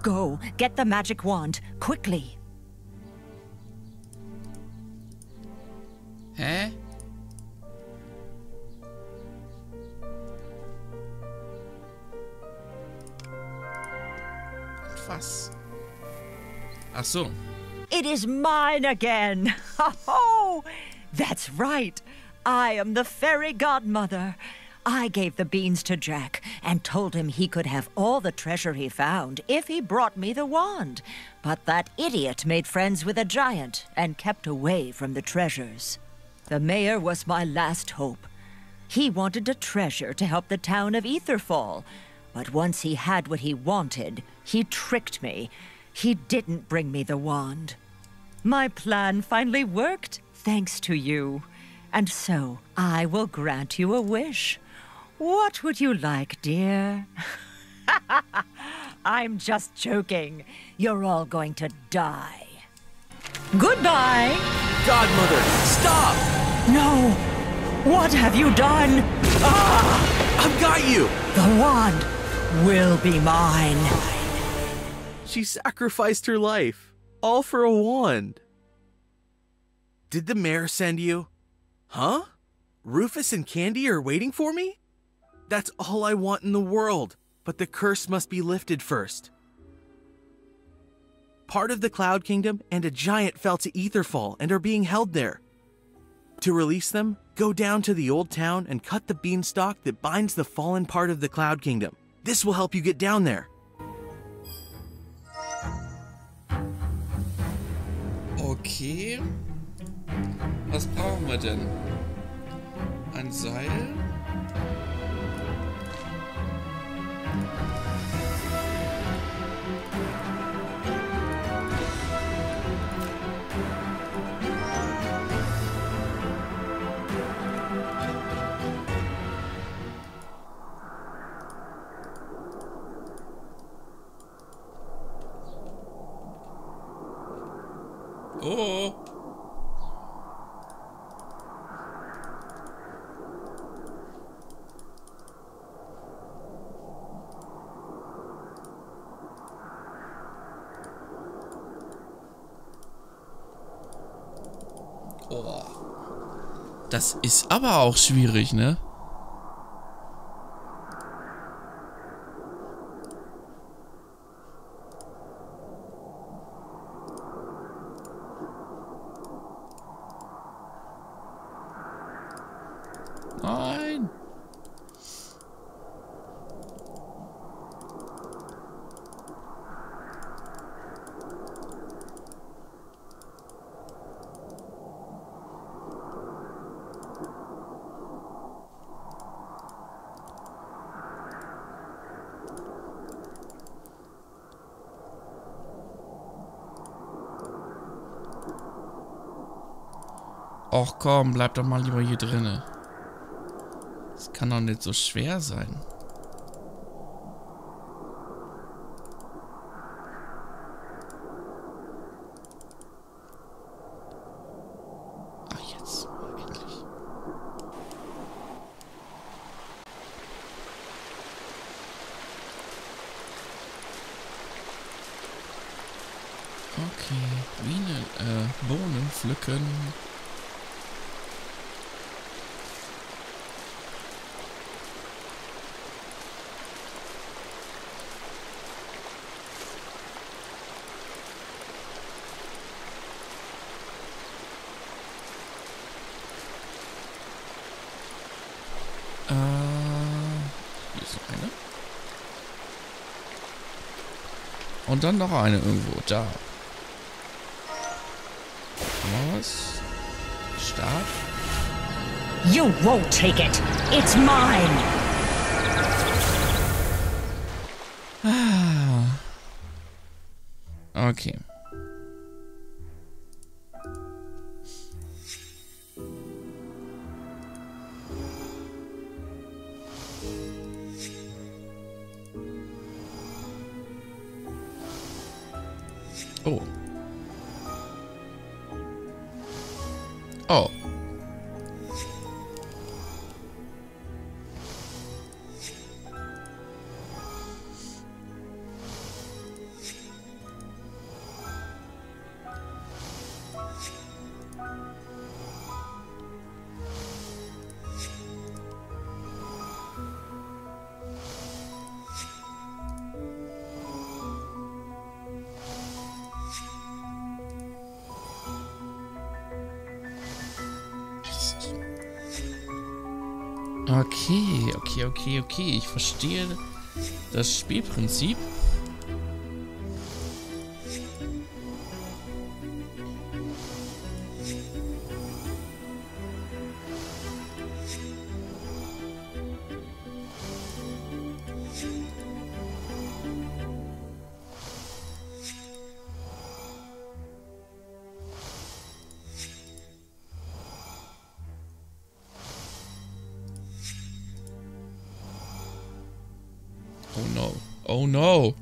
Go, get the magic wand, quickly. Hä? Und was? Ach so. It is mine again. Ho-ho! That's right. I am the fairy godmother. I gave the beans to Jack and told him he could have all the treasure he found if he brought me the wand. But that idiot made friends with a giant and kept away from the treasures. The mayor was my last hope. He wanted a treasure to help the town of Etherfall. But once he had what he wanted, he tricked me. He didn't bring me the wand. My plan finally worked, thanks to you. And so, I will grant you a wish. What would you like, dear? I'm just joking. You're all going to die. Goodbye. Godmother, stop! No! What have you done? Ah! I've got you! The wand will be mine. She sacrificed her life. All for a wand. Did the mayor send you? Huh? Rufus and Candy are waiting for me? That's all I want in the world, but the curse must be lifted first. Part of the Cloud Kingdom and a giant fell to Etherfall and are being held there. To release them, go down to the old town and cut the beanstalk that binds the fallen part of the Cloud Kingdom. This will help you get down there. Okay, was brauchen wir denn? Ein Seil? Oh. Oh. Das ist aber auch schwierig, ne? Och komm, bleib doch mal lieber hier drinne. Das kann doch nicht so schwer sein. Ach, jetzt mal endlich. Okay, Bienen, äh, Bohnen pflücken. Und dann noch eine irgendwo, da. Was? Stab? You won't take it. It's mine. Ah. Okay. Oh. Oh. Okay, okay, okay, okay. Ich verstehe das Spielprinzip. Oh no. Oh no.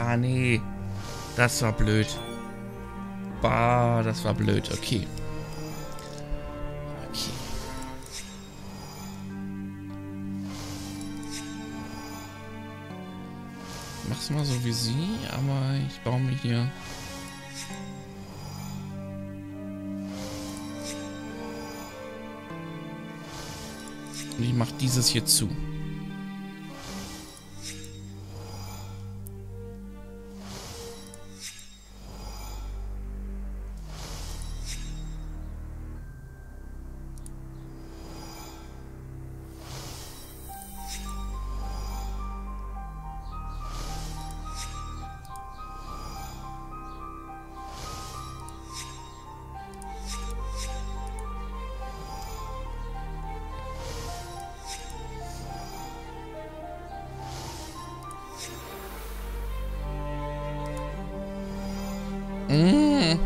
Ah, nee. Das war blöd. Bah, das war blöd. Okay. Okay. Mach's mal so wie sie, aber ich baue mir hier... Und ich mach dieses hier zu. Mm.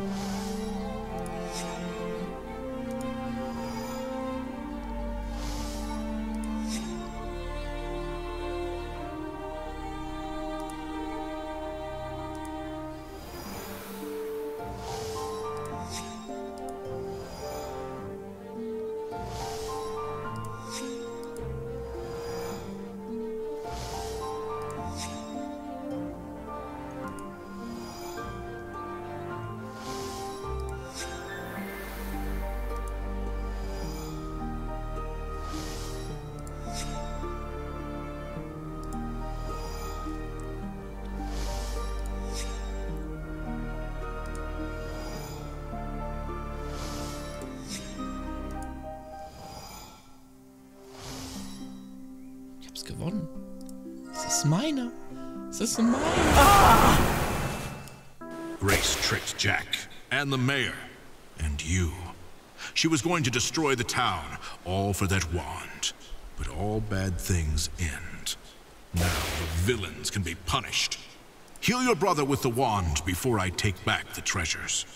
Gewonnen. Das ist meine. Das ist meine. Ah! Grace tricked Jack and the mayor and you. She was going to destroy the town, all for that wand. But all bad things end. Now the villains can be punished. Heal your brother with the wand before I take back the treasures.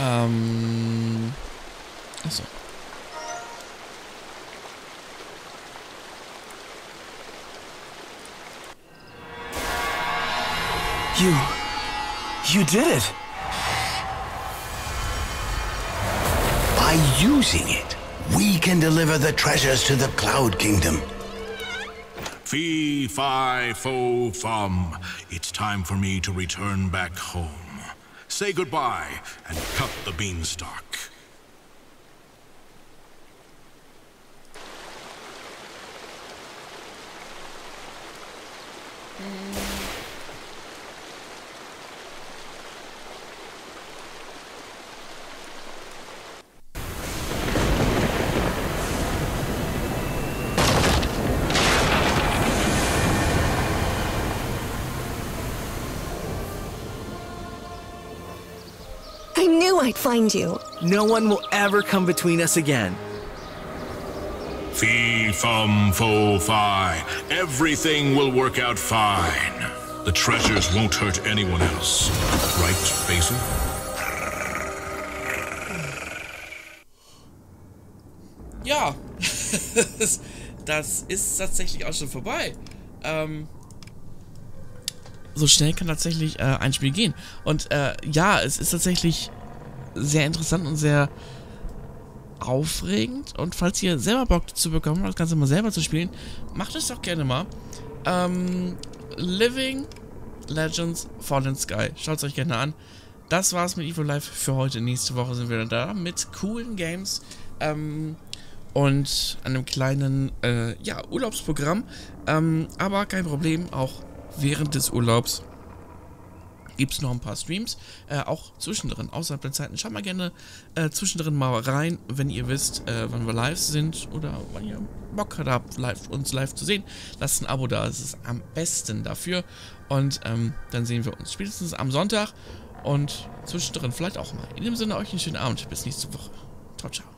Ähm. Achso. You. You did it! By using it, we can deliver the treasures to the Cloud Kingdom. Fee, fi, fo, fum. It's time for me to return back home. Say goodbye and cut the beanstalk. I'd find you. No one will ever come between us again. Fee, fum, fo, fi. Everything will work out fine. The treasures won't hurt anyone else. Right, Basil? Ja. Das ist tatsächlich auch schon vorbei. Ähm... So schnell kann tatsächlich äh, ein Spiel gehen. Und äh, ja, es ist tatsächlich... sehr interessant und sehr aufregend. Und falls ihr selber Bock zu bekommen habt, das Ganze mal selber zu spielen, macht es doch gerne mal. Ähm, Living Legends Fallen Sky. Schaut es euch gerne an. das war's mit Evo Live für heute. Nächste Woche sind wir da mit coolen Games ähm, und einem kleinen äh, ja, Urlaubsprogramm. Ähm, aber kein Problem, auch während des Urlaubs gibt es noch ein paar Streams, äh, auch zwischendrin, außerhalb der Zeiten. Schaut mal gerne äh, zwischendrin mal rein, wenn ihr wisst, äh, wann wir live sind oder wann ihr Bock habt, live, uns live zu sehen. Lasst ein Abo da, es ist am besten dafür. Und ähm, dann sehen wir uns spätestens am Sonntag und zwischendrin vielleicht auch mal. In dem Sinne euch einen schönen Abend, bis nächste Woche. Ciao, ciao.